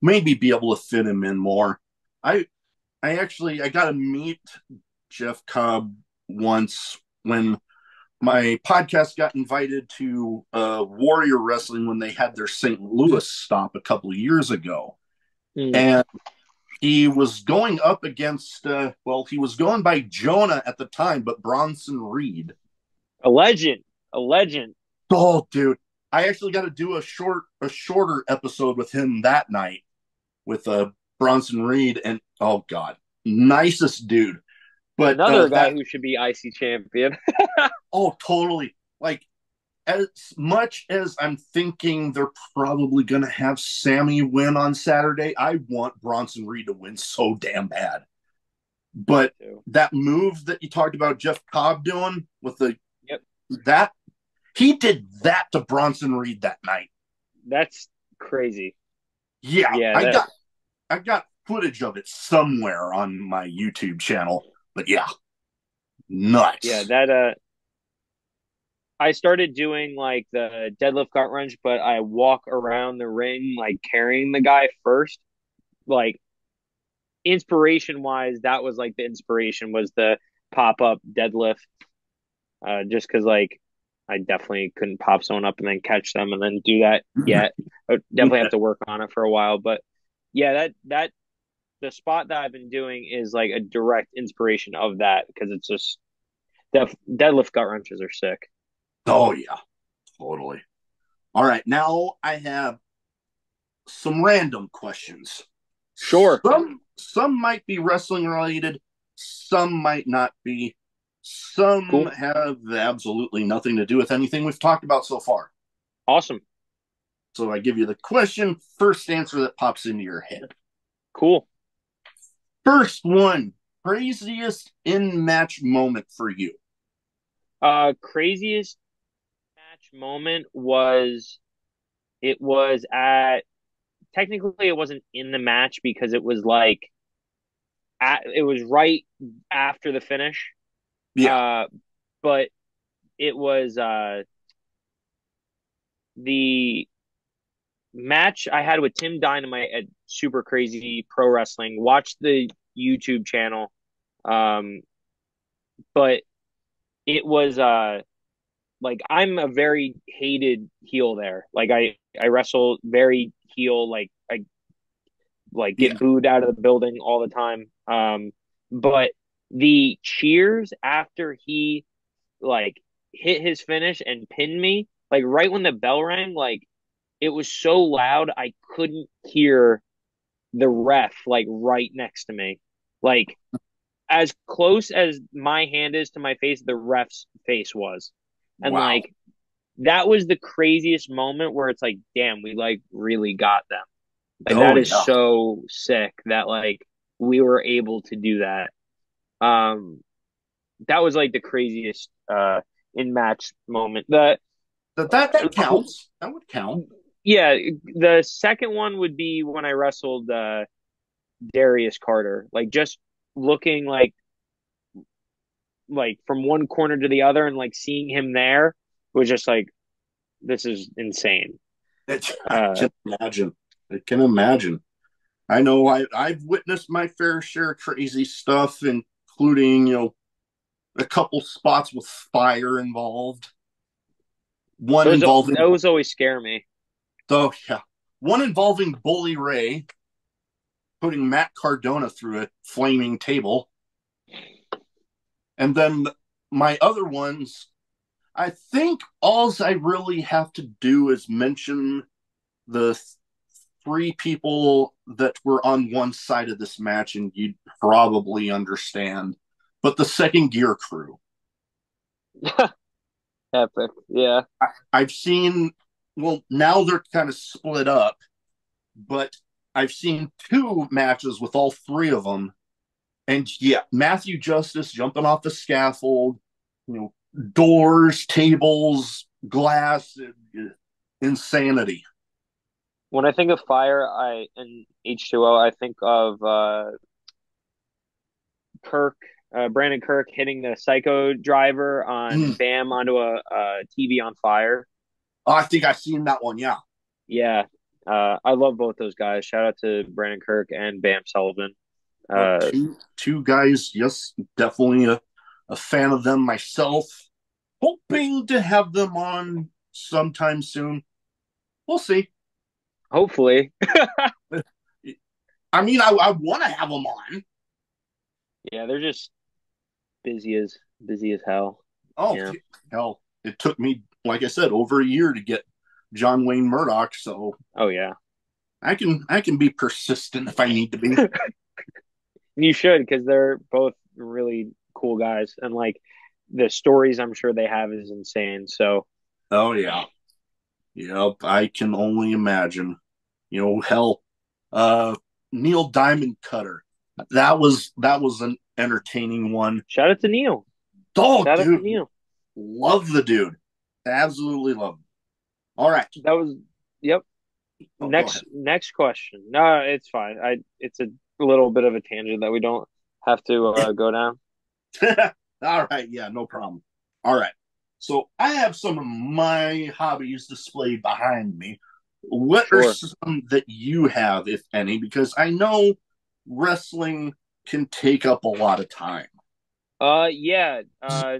maybe be able to fit him in more. I I actually I got to meet Jeff Cobb once when my podcast got invited to uh, Warrior Wrestling when they had their Saint Louis stop a couple of years ago, mm. and. He was going up against, uh, well, he was going by Jonah at the time, but Bronson Reed. A legend. A legend. Oh, dude. I actually got to do a short, a shorter episode with him that night with uh, Bronson Reed. And, oh, God, nicest dude. But another uh, guy that, who should be I C champion. Oh, totally. Like, as much as I'm thinking they're probably going to have Sammy win on Saturday, I want Bronson Reed to win so damn bad. But that move that you talked about Jeff Cobb doing with the yep. that, he did that to Bronson Reed that night. That's crazy. Yeah, yeah I that's... got I got footage of it somewhere on my YouTube channel. But yeah, nuts. Yeah, that uh. I started doing, like, the deadlift gut wrench, but I walk around the ring, like, carrying the guy first. Like, inspiration-wise, that was, like, the inspiration was the pop-up deadlift. Uh, just because, like, I definitely couldn't pop someone up and then catch them and then do that yet. I would definitely have to work on it for a while. But, yeah, that, that the spot that I've been doing is, like, a direct inspiration of that because it's just def- deadlift gut wrenches are sick. Oh, yeah, totally. All right, now I have some random questions. Sure. Some, some might be wrestling-related. Some might not be. Some cool. have absolutely nothing to do with anything we've talked about so far. Awesome. So I give you the question, first answer that pops into your head. Cool. First one, craziest in-match moment for you? Uh, craziest moment was it was at technically it wasn't in the match because it was like at, it was right after the finish yeah uh, but it was uh the match I had with Tim Dynamite at Super Crazy Pro Wrestling. Watch the YouTube channel, um but it was uh like, I'm a very hated heel there. Like, I, I wrestle very heel. Like, I like get yeah. booed out of the building all the time. Um, but the cheers after he, like, hit his finish and pinned me, like, right when the bell rang, like, it was so loud I couldn't hear the ref, like, right next to me. Like, as close as my hand is to my face, the ref's face was. And, wow. like, that was the craziest moment where it's like, damn, we, like, really got them. Like, oh, that is yeah. so sick that, like, we were able to do that. Um, that was, like, the craziest uh, in-match moment. The, that, that, that counts. That would count. Yeah. The second one would be when I wrestled uh, Darius Carter, like just looking like like from one corner to the other and like seeing him there was just like, this is insane. It's, uh, I can imagine. I can imagine. I know I, I've witnessed my fair share of crazy stuff, including, you know, a couple spots with fire involved. One those involving... Those always scare me. Oh, yeah. One involving Bully Ray putting Matt Cardona through a flaming table. And then my other ones, I think all I really have to do is mention the th- three people that were on one side of this match, and you'd probably understand. But the second gear crew. Epic, yeah. I, I've seen, well, now they're kind of split up, but I've seen two matches with all three of them. And yeah, Matthew Justice jumping off the scaffold, you know, doors, tables, glass, insanity. When I think of fire, I and H two O, I think of uh, Kirk, uh, Brandon Kirk hitting the psycho driver on mm. Bam onto a, a T V on fire. Oh, I think I've seen that one. Yeah, yeah. Uh, I love both those guys. Shout out to Brandon Kirk and Bam Sullivan. Uh, two, two guys, yes, definitely a, a fan of them myself. Hoping to have them on sometime soon. We'll see. Hopefully. I mean, I, I want to have them on. Yeah, they're just busy as busy as hell. Oh, yeah. Hell. It took me, like I said, over a year to get John Wayne Murdoch, so... Oh, yeah. I can I can be persistent if I need to be. You should, because they're both really cool guys, and like the stories I'm sure they have is insane. So, oh yeah, yep, I can only imagine. You know, hell, uh, Neil Diamond Cutter, that was that was an entertaining one. Shout out to Neil. Oh, shout dude. out to Neil. Love the dude. Absolutely love him. All right, that was yep. Oh, next next question. No, it's fine. I it's a little bit of a tangent that we don't have to uh, go down. All right, yeah, no problem. All right, so I have some of my hobbies displayed behind me. What sure. are some that you have, if any? Because I know wrestling can take up a lot of time. Uh, yeah, uh,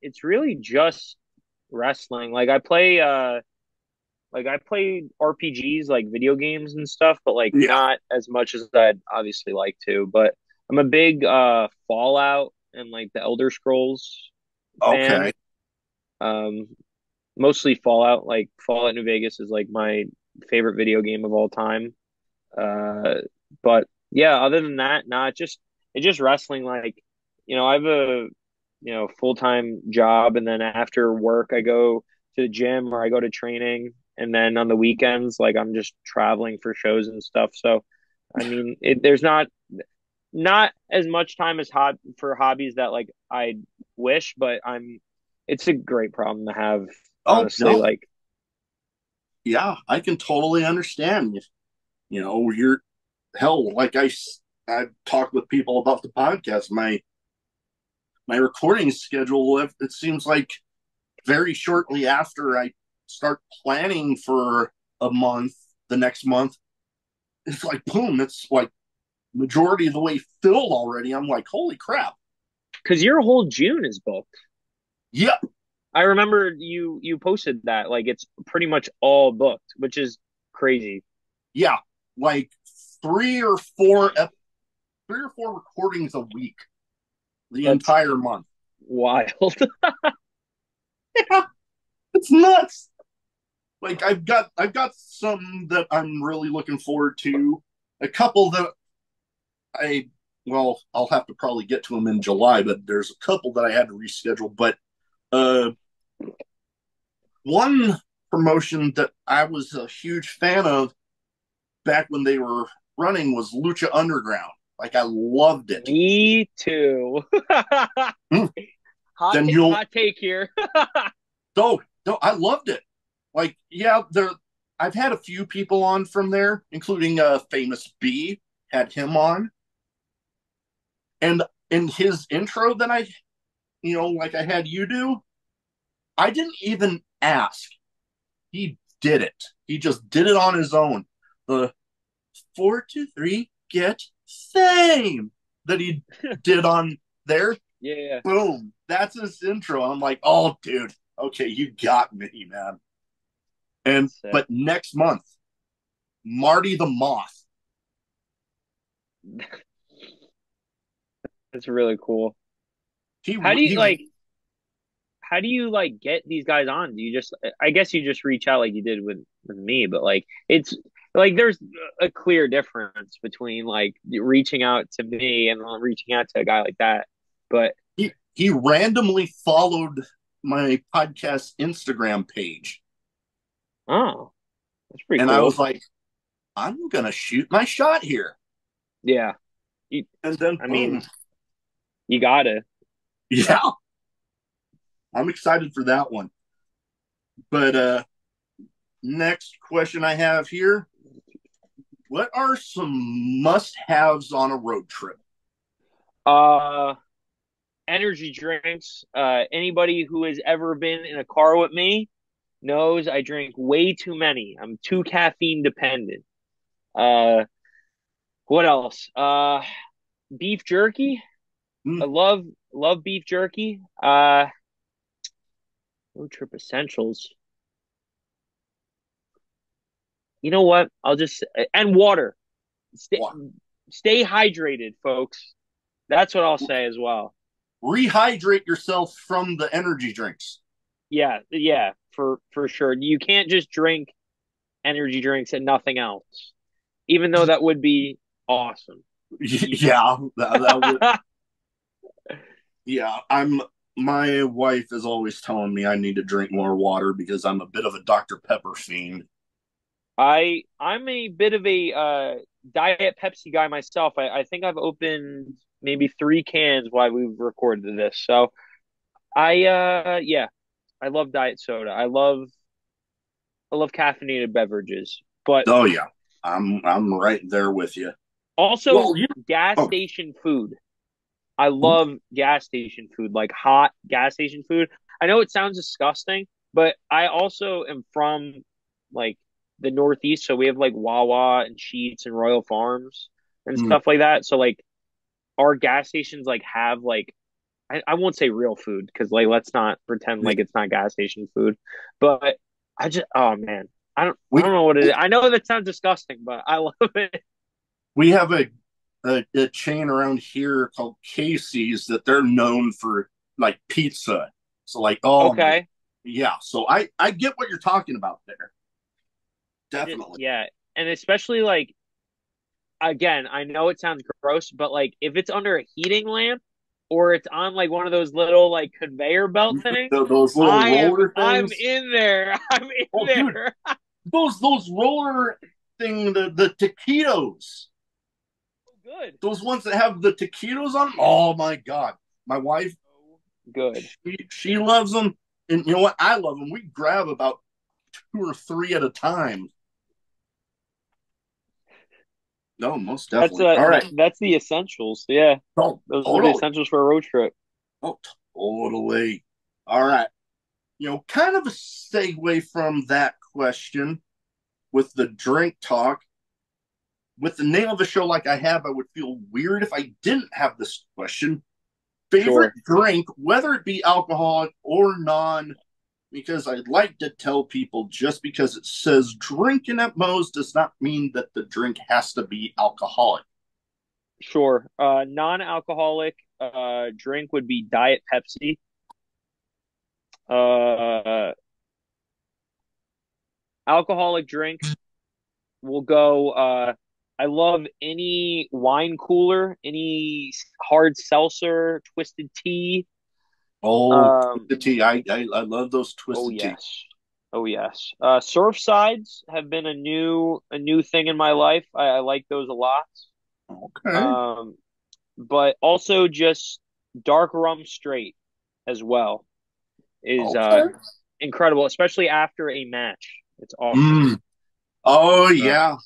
it's really just wrestling. Like I play, uh, like I play R P Gs, like video games and stuff, but like yeah. not as much as I'd obviously like to. But I'm a big uh, Fallout and like the Elder Scrolls fan. Okay. Um, mostly Fallout. Like Fallout New Vegas is like my favorite video game of all time. Uh, but yeah, other than that, nah, it just it's just wrestling. Like, you know, I have a you know full time job, and then after work I go to the gym or I go to training, and then on the weekends, like I'm just traveling for shows and stuff. So, I mean, it, there's not. Not as much time as hob- for hobbies that like I wish, but I'm. It's a great problem to have. Honestly, oh, no. like, yeah, I can totally understand. You know, you're hell. Like I, I've talked with people about the podcast. My, my recording schedule. It seems like very shortly after I start planning for a month, the next month, it's like boom. It's like. Majority of the way filled already. I'm like, holy crap! Because your whole June is booked. Yep, I remember you you posted that. Like, it's pretty much all booked, which is crazy. Yeah, like three or four, ep- three or four recordings a week, the That's entire month. Wild. Yeah, it's nuts. Like, I've got I've got some that I'm really looking forward to. A couple that. I, well, I'll have to probably get to them in July, but there's a couple that I had to reschedule. But uh, one promotion that I was a huge fan of back when they were running was Lucha Underground. Like, I loved it. Me too. mm. hot, then take, hot take here. no, no, I loved it. Like, yeah, there. I've had a few people on from there, including uh, Famous B. had him on. And in his intro that I, you know, like I had you do, I didn't even ask. He did it. He just did it on his own. The four two three get fame that he did on there. Yeah. Boom. That's his intro. I'm like, oh, dude. Okay, you got me, man. And Sick. But next month, Marty the Moth. That's really cool. He, how do you he, like? How do you like get these guys on? Do you just? I guess you just reach out like you did with, with me, but like it's like there's a clear difference between like reaching out to me and reaching out to a guy like that. But he he randomly followed my podcast Instagram page. Oh, that's pretty. And cool. I was like, I'm gonna shoot my shot here. Yeah, you, and then I boom. mean, you gotta. Yeah, I'm excited for that one. But uh, next question I have here: what are some must-haves on a road trip? Uh, energy drinks. Uh, anybody who has ever been in a car with me knows I drink way too many. I'm too caffeine dependent. Uh, what else? Uh, beef jerky. Mm. I love love beef jerky. Uh, road trip essentials. You know what? I'll just and water. Stay, water. Stay hydrated, folks. That's what I'll say as well. Rehydrate yourself from the energy drinks. Yeah, yeah. For for sure. You can't just drink energy drinks and nothing else, even though that would be awesome. Yeah, that, that would. Yeah, I'm. My wife is always telling me I need to drink more water because I'm a bit of a Doctor Pepper fiend. I I'm a bit of a uh, Diet Pepsi guy myself. I, I think I've opened maybe three cans while we've recorded this. So I uh yeah. I love diet soda. I love, I love caffeinated beverages. But oh yeah, I'm I'm right there with you. Also, well, you, gas oh. station food. I love mm-hmm. gas station food, like hot gas station food. I know it sounds disgusting, but I also am from like the Northeast, so we have like Wawa and Sheetz and Royal Farms and mm-hmm. stuff like that. So like, our gas stations like have like. I won't say real food because, like, let's not pretend like it's not gas station food. But I just, oh man, I don't, we, I don't know what it is. I know that sounds disgusting, but I love it. We have a, a a chain around here called Casey's that they're known for like pizza. So, like, oh, okay, yeah. So I I get what you're talking about there. Definitely, it, yeah, and especially like, again, I know it sounds gross, but like if it's under a heating lamp. Or it's on like one of those little like conveyor belt things. Those little I roller am, things. I'm in there. I'm in oh, there. Dude, those those roller thing, the, the taquitos. Good. Those ones that have the taquitos on them. Oh my god, my wife. Good. She, she loves them, and you know what? I love them. We grab about two or three at a time. No, most definitely. That's a, all right. That's the essentials. Yeah. Oh, Those totally. are the essentials for a road trip. Oh, totally. All right. You know, kind of a segue from that question with the drink talk. With the name of a show like I have, I would feel weird if I didn't have this question. Favorite sure. drink, whether it be alcoholic or non, because I'd like to tell people just because it says drinking at Mo's does not mean that the drink has to be alcoholic. Sure. Uh, non-alcoholic uh, drink would be Diet Pepsi. Uh, alcoholic drink will go, uh, I love any wine cooler, any hard seltzer, twisted tea. Oh, um, the tea. I, I I love those twisted oh, yes. teas. Oh yes. Uh, surf sides have been a new a new thing in my life. I, I like those a lot. Okay. Um, but also just dark rum straight as well is okay. uh incredible, especially after a match. It's awesome. Mm. Oh so, yeah.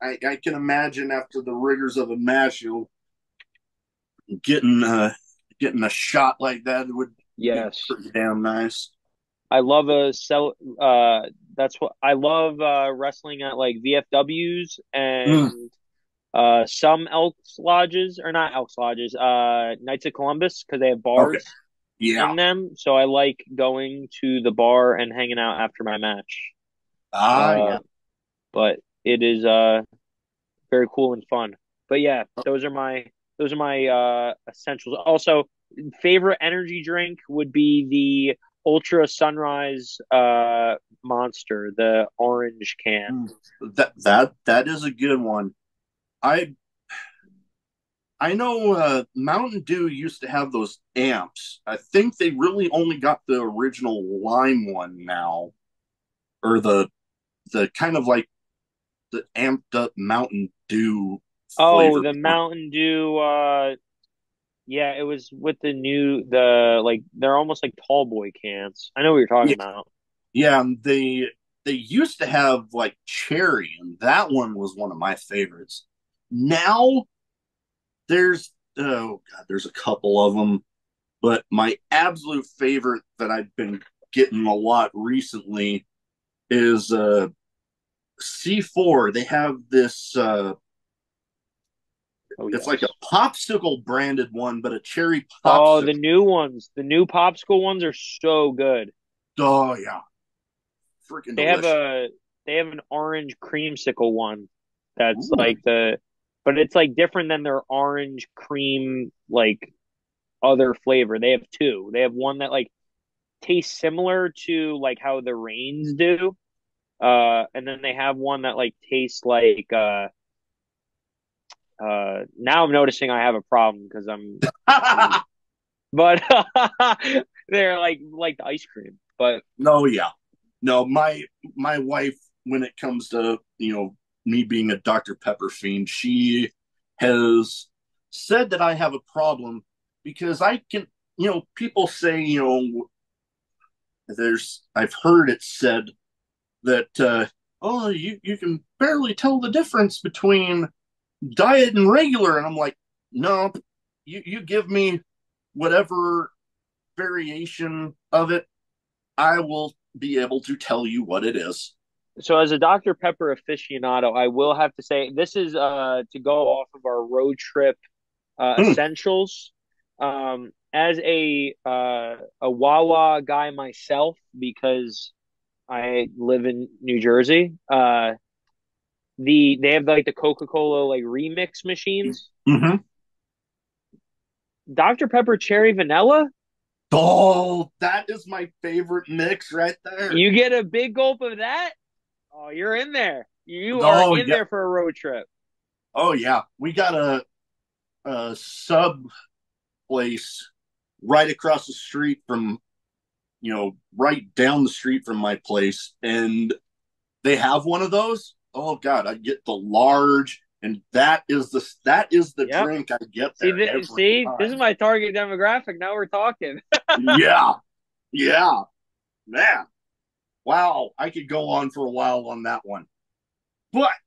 I, I can imagine after the rigors of a match, you getting uh, getting a shot like that would yes. be pretty damn nice. I love a sell. Uh, that's what I love uh, wrestling at, like V F Ws and mm. uh, some Elks Lodges or not Elks Lodges, uh, Knights of Columbus, because they have bars okay. yeah. in them. So I like going to the bar and hanging out after my match. Ah, uh, yeah. But it is uh very cool and fun. But yeah, those are my those are my uh, essentials. Also, favorite energy drink would be the Ultra Sunrise uh, Monster, the orange can. That that that is a good one. I I know uh, Mountain Dew used to have those amps. I think they really only got the original lime one now, or the the kind of like the amped up Mountain Dew. Oh, the one. Mountain Dew. Uh... Yeah, it was with the new, the like, they're almost like tall boy cans. I know what you're talking yeah. about. Yeah, they they used to have like cherry, and that one was one of my favorites. Now, there's, oh God, there's a couple of them, but my absolute favorite that I've been getting a lot recently is uh, C four. They have this, uh, Oh, it's yes. like a popsicle branded one, but a cherry popsicle. Oh, the new ones. The new popsicle ones are so good. Oh, yeah. Freaking they delicious. Have a They have an orange creamsicle one that's Ooh. Like the... But it's like different than their orange cream, like, other flavor. They have two. They have one that, like, tastes similar to, like, how the Reigns do. Uh, and then they have one that, like, tastes like... Uh, Uh, now I'm noticing I have a problem because I'm, I'm but they're like like the ice cream. But no, yeah, no. My my wife, when it comes to you know me being a Doctor Pepper fiend, she has said that I have a problem because I can you know people say you know there's I've heard it said that uh, oh you you can barely tell the difference between diet and regular, and I'm like, no, you, you give me whatever variation of it, I will be able to tell you what it is. So as a Doctor Pepper aficionado, I will have to say, this is uh, to go off of our road trip uh, mm. essentials. Um, as a, uh, a Wawa guy myself, because I live in New Jersey, uh, The they have like the Coca-Cola like remix machines. Mm-hmm. Doctor Pepper Cherry Vanilla. Oh, that is my favorite mix right there. You get a big gulp of that. Oh, you're in there. You oh, are in yeah. there for a road trip. Oh yeah, we got a a sub place right across the street from you know right down the street from my place, and they have one of those. Oh God! I get the large, and that is the that is the yep. drink I get there. See, th- see? this is my target demographic. Now we're talking. yeah, yeah, man! Wow, I could go on for a while on that one. But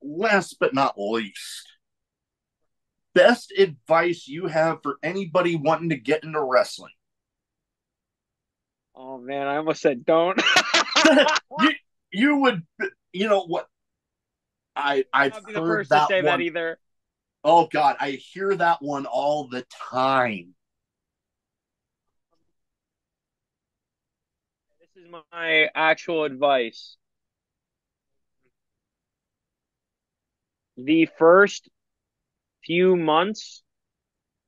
last but not least, best advice you have for anybody wanting to get into wrestling? Oh man, I almost said don't. you, you would. You know what? I I've I'll be the heard first that to say one. That either. Oh God, I hear that one all the time. This is my actual advice. The first few months,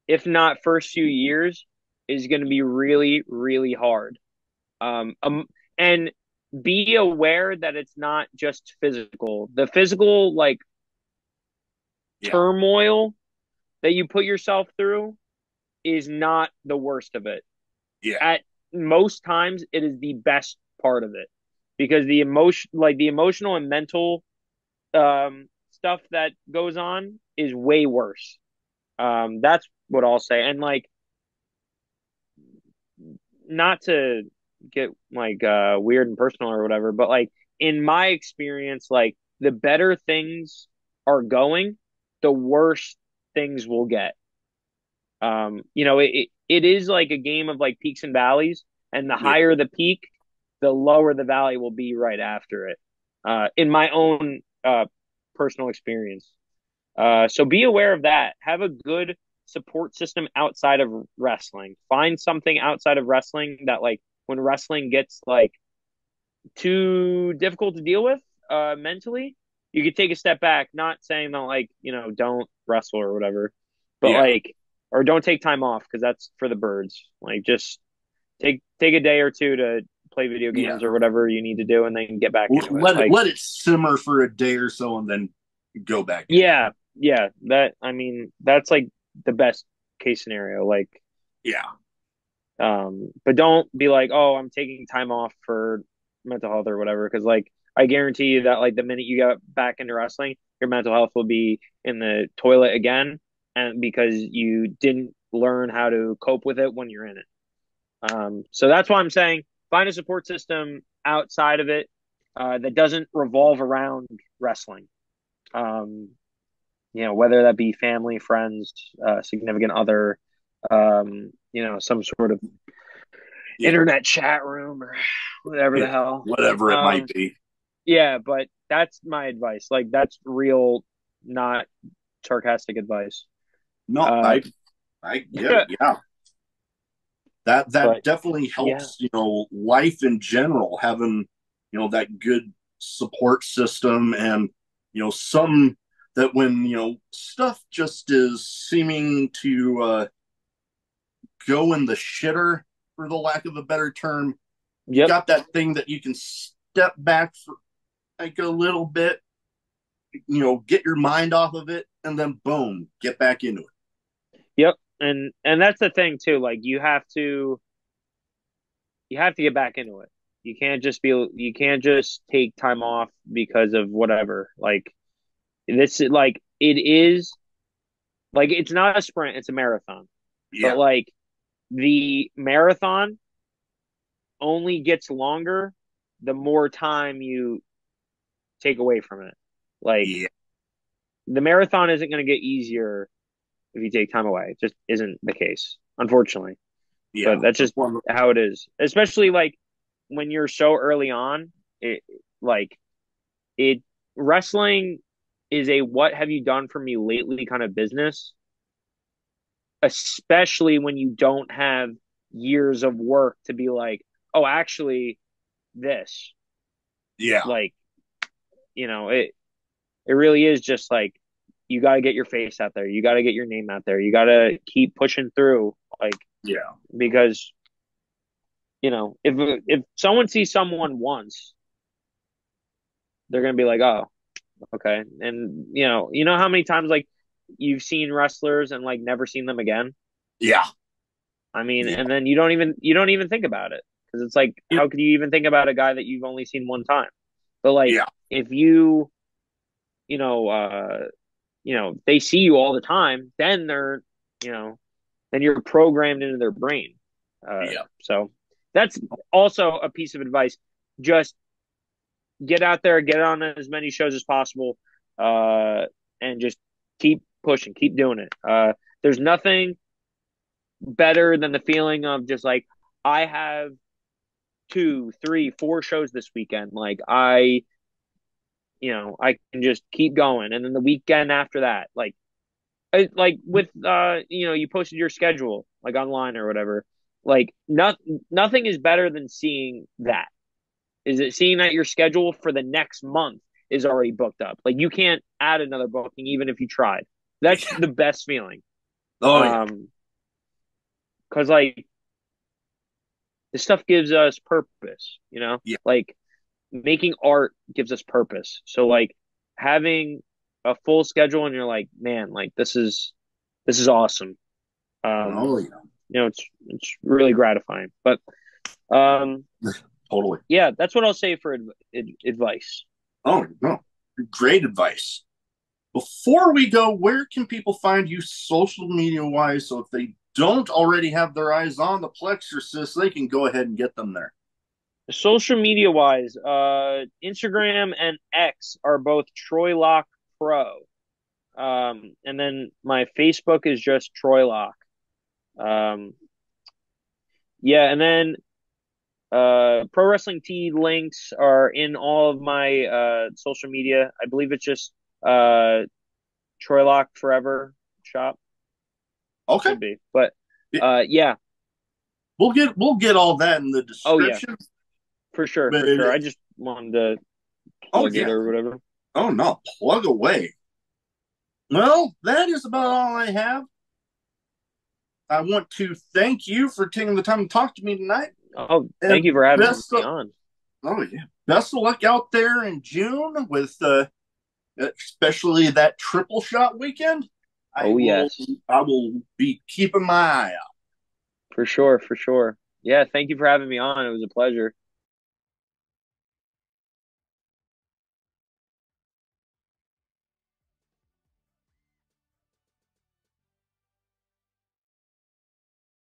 if not first few years, is going to be really, really hard. Um, um and. Be aware that it's not just physical. The physical, like, yeah. turmoil that you put yourself through is not the worst of it. Yeah. At most times, it is the best part of it. Because the emotion, like, the emotional and mental um, stuff that goes on is way worse. Um, that's what I'll say. And, like, not to... get like uh weird and personal or whatever, but like in my experience, like the better things are going, the worse things will get. Um, you know, it, it, it is like a game of like peaks and valleys, and the yeah. higher the peak, the lower the valley will be right after it. Uh, in my own uh, personal experience. Uh, so be aware of that. Have a good support system outside of wrestling. Find something outside of wrestling that, like, when wrestling gets like too difficult to deal with uh, mentally, you could take a step back, not saying that, like, you know, don't wrestle or whatever, but yeah. like, or don't take time off, because that's for the birds. Like, just take take a day or two to play video games yeah. or whatever you need to do, and then get back let, into it. Let, like, let it simmer for a day or so, and then go back. Yeah, it. yeah. That I mean, that's like the best case scenario. Like, yeah. Um, but don't be like, oh, I'm taking time off for mental health or whatever, because, like, I guarantee you that, like, the minute you got back into wrestling, your mental health will be in the toilet again, and because you didn't learn how to cope with it when you're in it. Um, so that's why I'm saying find a support system outside of it uh, that doesn't revolve around wrestling. Um, you know, whether that be family, friends, uh, significant other, um, you know, some sort of yeah. internet chat room or whatever yeah, the hell, whatever it um, might be. Yeah. But that's my advice. Like, that's real, not sarcastic advice. No, um, I, I get it. Yeah. That, that but, definitely helps, yeah. you know, life in general, having, you know, that good support system, and, you know, some that when, you know, stuff just is seeming to uh, go in the shitter, for the lack of a better term, yep. you got that thing that you can step back for like a little bit, you know, get your mind off of it, and then boom, get back into it. Yep. And, and that's the thing too. Like, you have to, you have to get back into it. You can't just be, you can't just take time off because of whatever. Like, this is like, it is like, it's not a sprint, it's a marathon. Yeah. But, like, the marathon only gets longer the more time you take away from it. Like, yeah. the marathon isn't going to get easier if you take time away. It just isn't the case, unfortunately. Yeah. But that's just how it is. Especially, like, when you're so early on, it like it wrestling is a what have you done for me lately kind of business, especially when you don't have years of work to be like, oh, actually this. Yeah. Like, you know, it it really is just like, you got to get your face out there. You got to get your name out there. You got to keep pushing through, like, yeah, because, you know, if if someone sees someone once, they're gonna be like, "Oh, okay." And you know, you know how many times, like, you've seen wrestlers and, like, never seen them again. Yeah, I mean, yeah. and then you don't even you don't even think about it, because it's like, yeah. how could you even think about a guy that you've only seen one time? But, like, yeah. if you, you know, uh, you know, they see you all the time, then they're, you know, then you're programmed into their brain. Uh, yeah. So. That's also a piece of advice. Just get out there, get on as many shows as possible, uh, and just keep pushing, keep doing it. Uh, there's nothing better than the feeling of just like, I have two, three, four shows this weekend. Like, I, you know, I can just keep going. And then the weekend after that, like, I, like with, uh, you know, you posted your schedule, like, online or whatever. Like, not, nothing is better than seeing that. Is it seeing that your schedule for the next month is already booked up? Like, you can't add another booking even if you tried. That's the best feeling. Oh, yeah. Um, because, like, this stuff gives us purpose, you know? Yeah. Like, making art gives us purpose. So, like, having a full schedule and you're like, man, like, this is this is awesome. Um, oh, yeah. You know, it's it's really gratifying. But um totally. Yeah, that's what I'll say for adv- ad- advice. Oh, no. Great advice. Before we go, where can people find you social media wise? So if they don't already have their eyes on the Plexorcist, they can go ahead and get them there. Social media wise, uh, Instagram and X are both Troy Locke Pro. Um, and then my Facebook is just Troy Locke. Um, yeah, and then uh, Pro Wrestling T links are in all of my uh, social media. I believe it's just uh, Troy Locke Forever Shop. Okay. Should be. But uh, yeah. We'll get we'll get all that in the description. Oh, yeah. For sure, but for sure. It, I just wanted to plug oh, yeah. it or whatever. Oh, no. Plug away. Well, that is about all I have. I want to thank you for taking the time to talk to me tonight. Oh, and thank you for having me on. Oh, yeah. Best of luck out there in June with uh, especially that triple shot weekend. I oh, will, yes. I will be keeping my eye out. For sure, for sure. Yeah, thank you for having me on. It was a pleasure.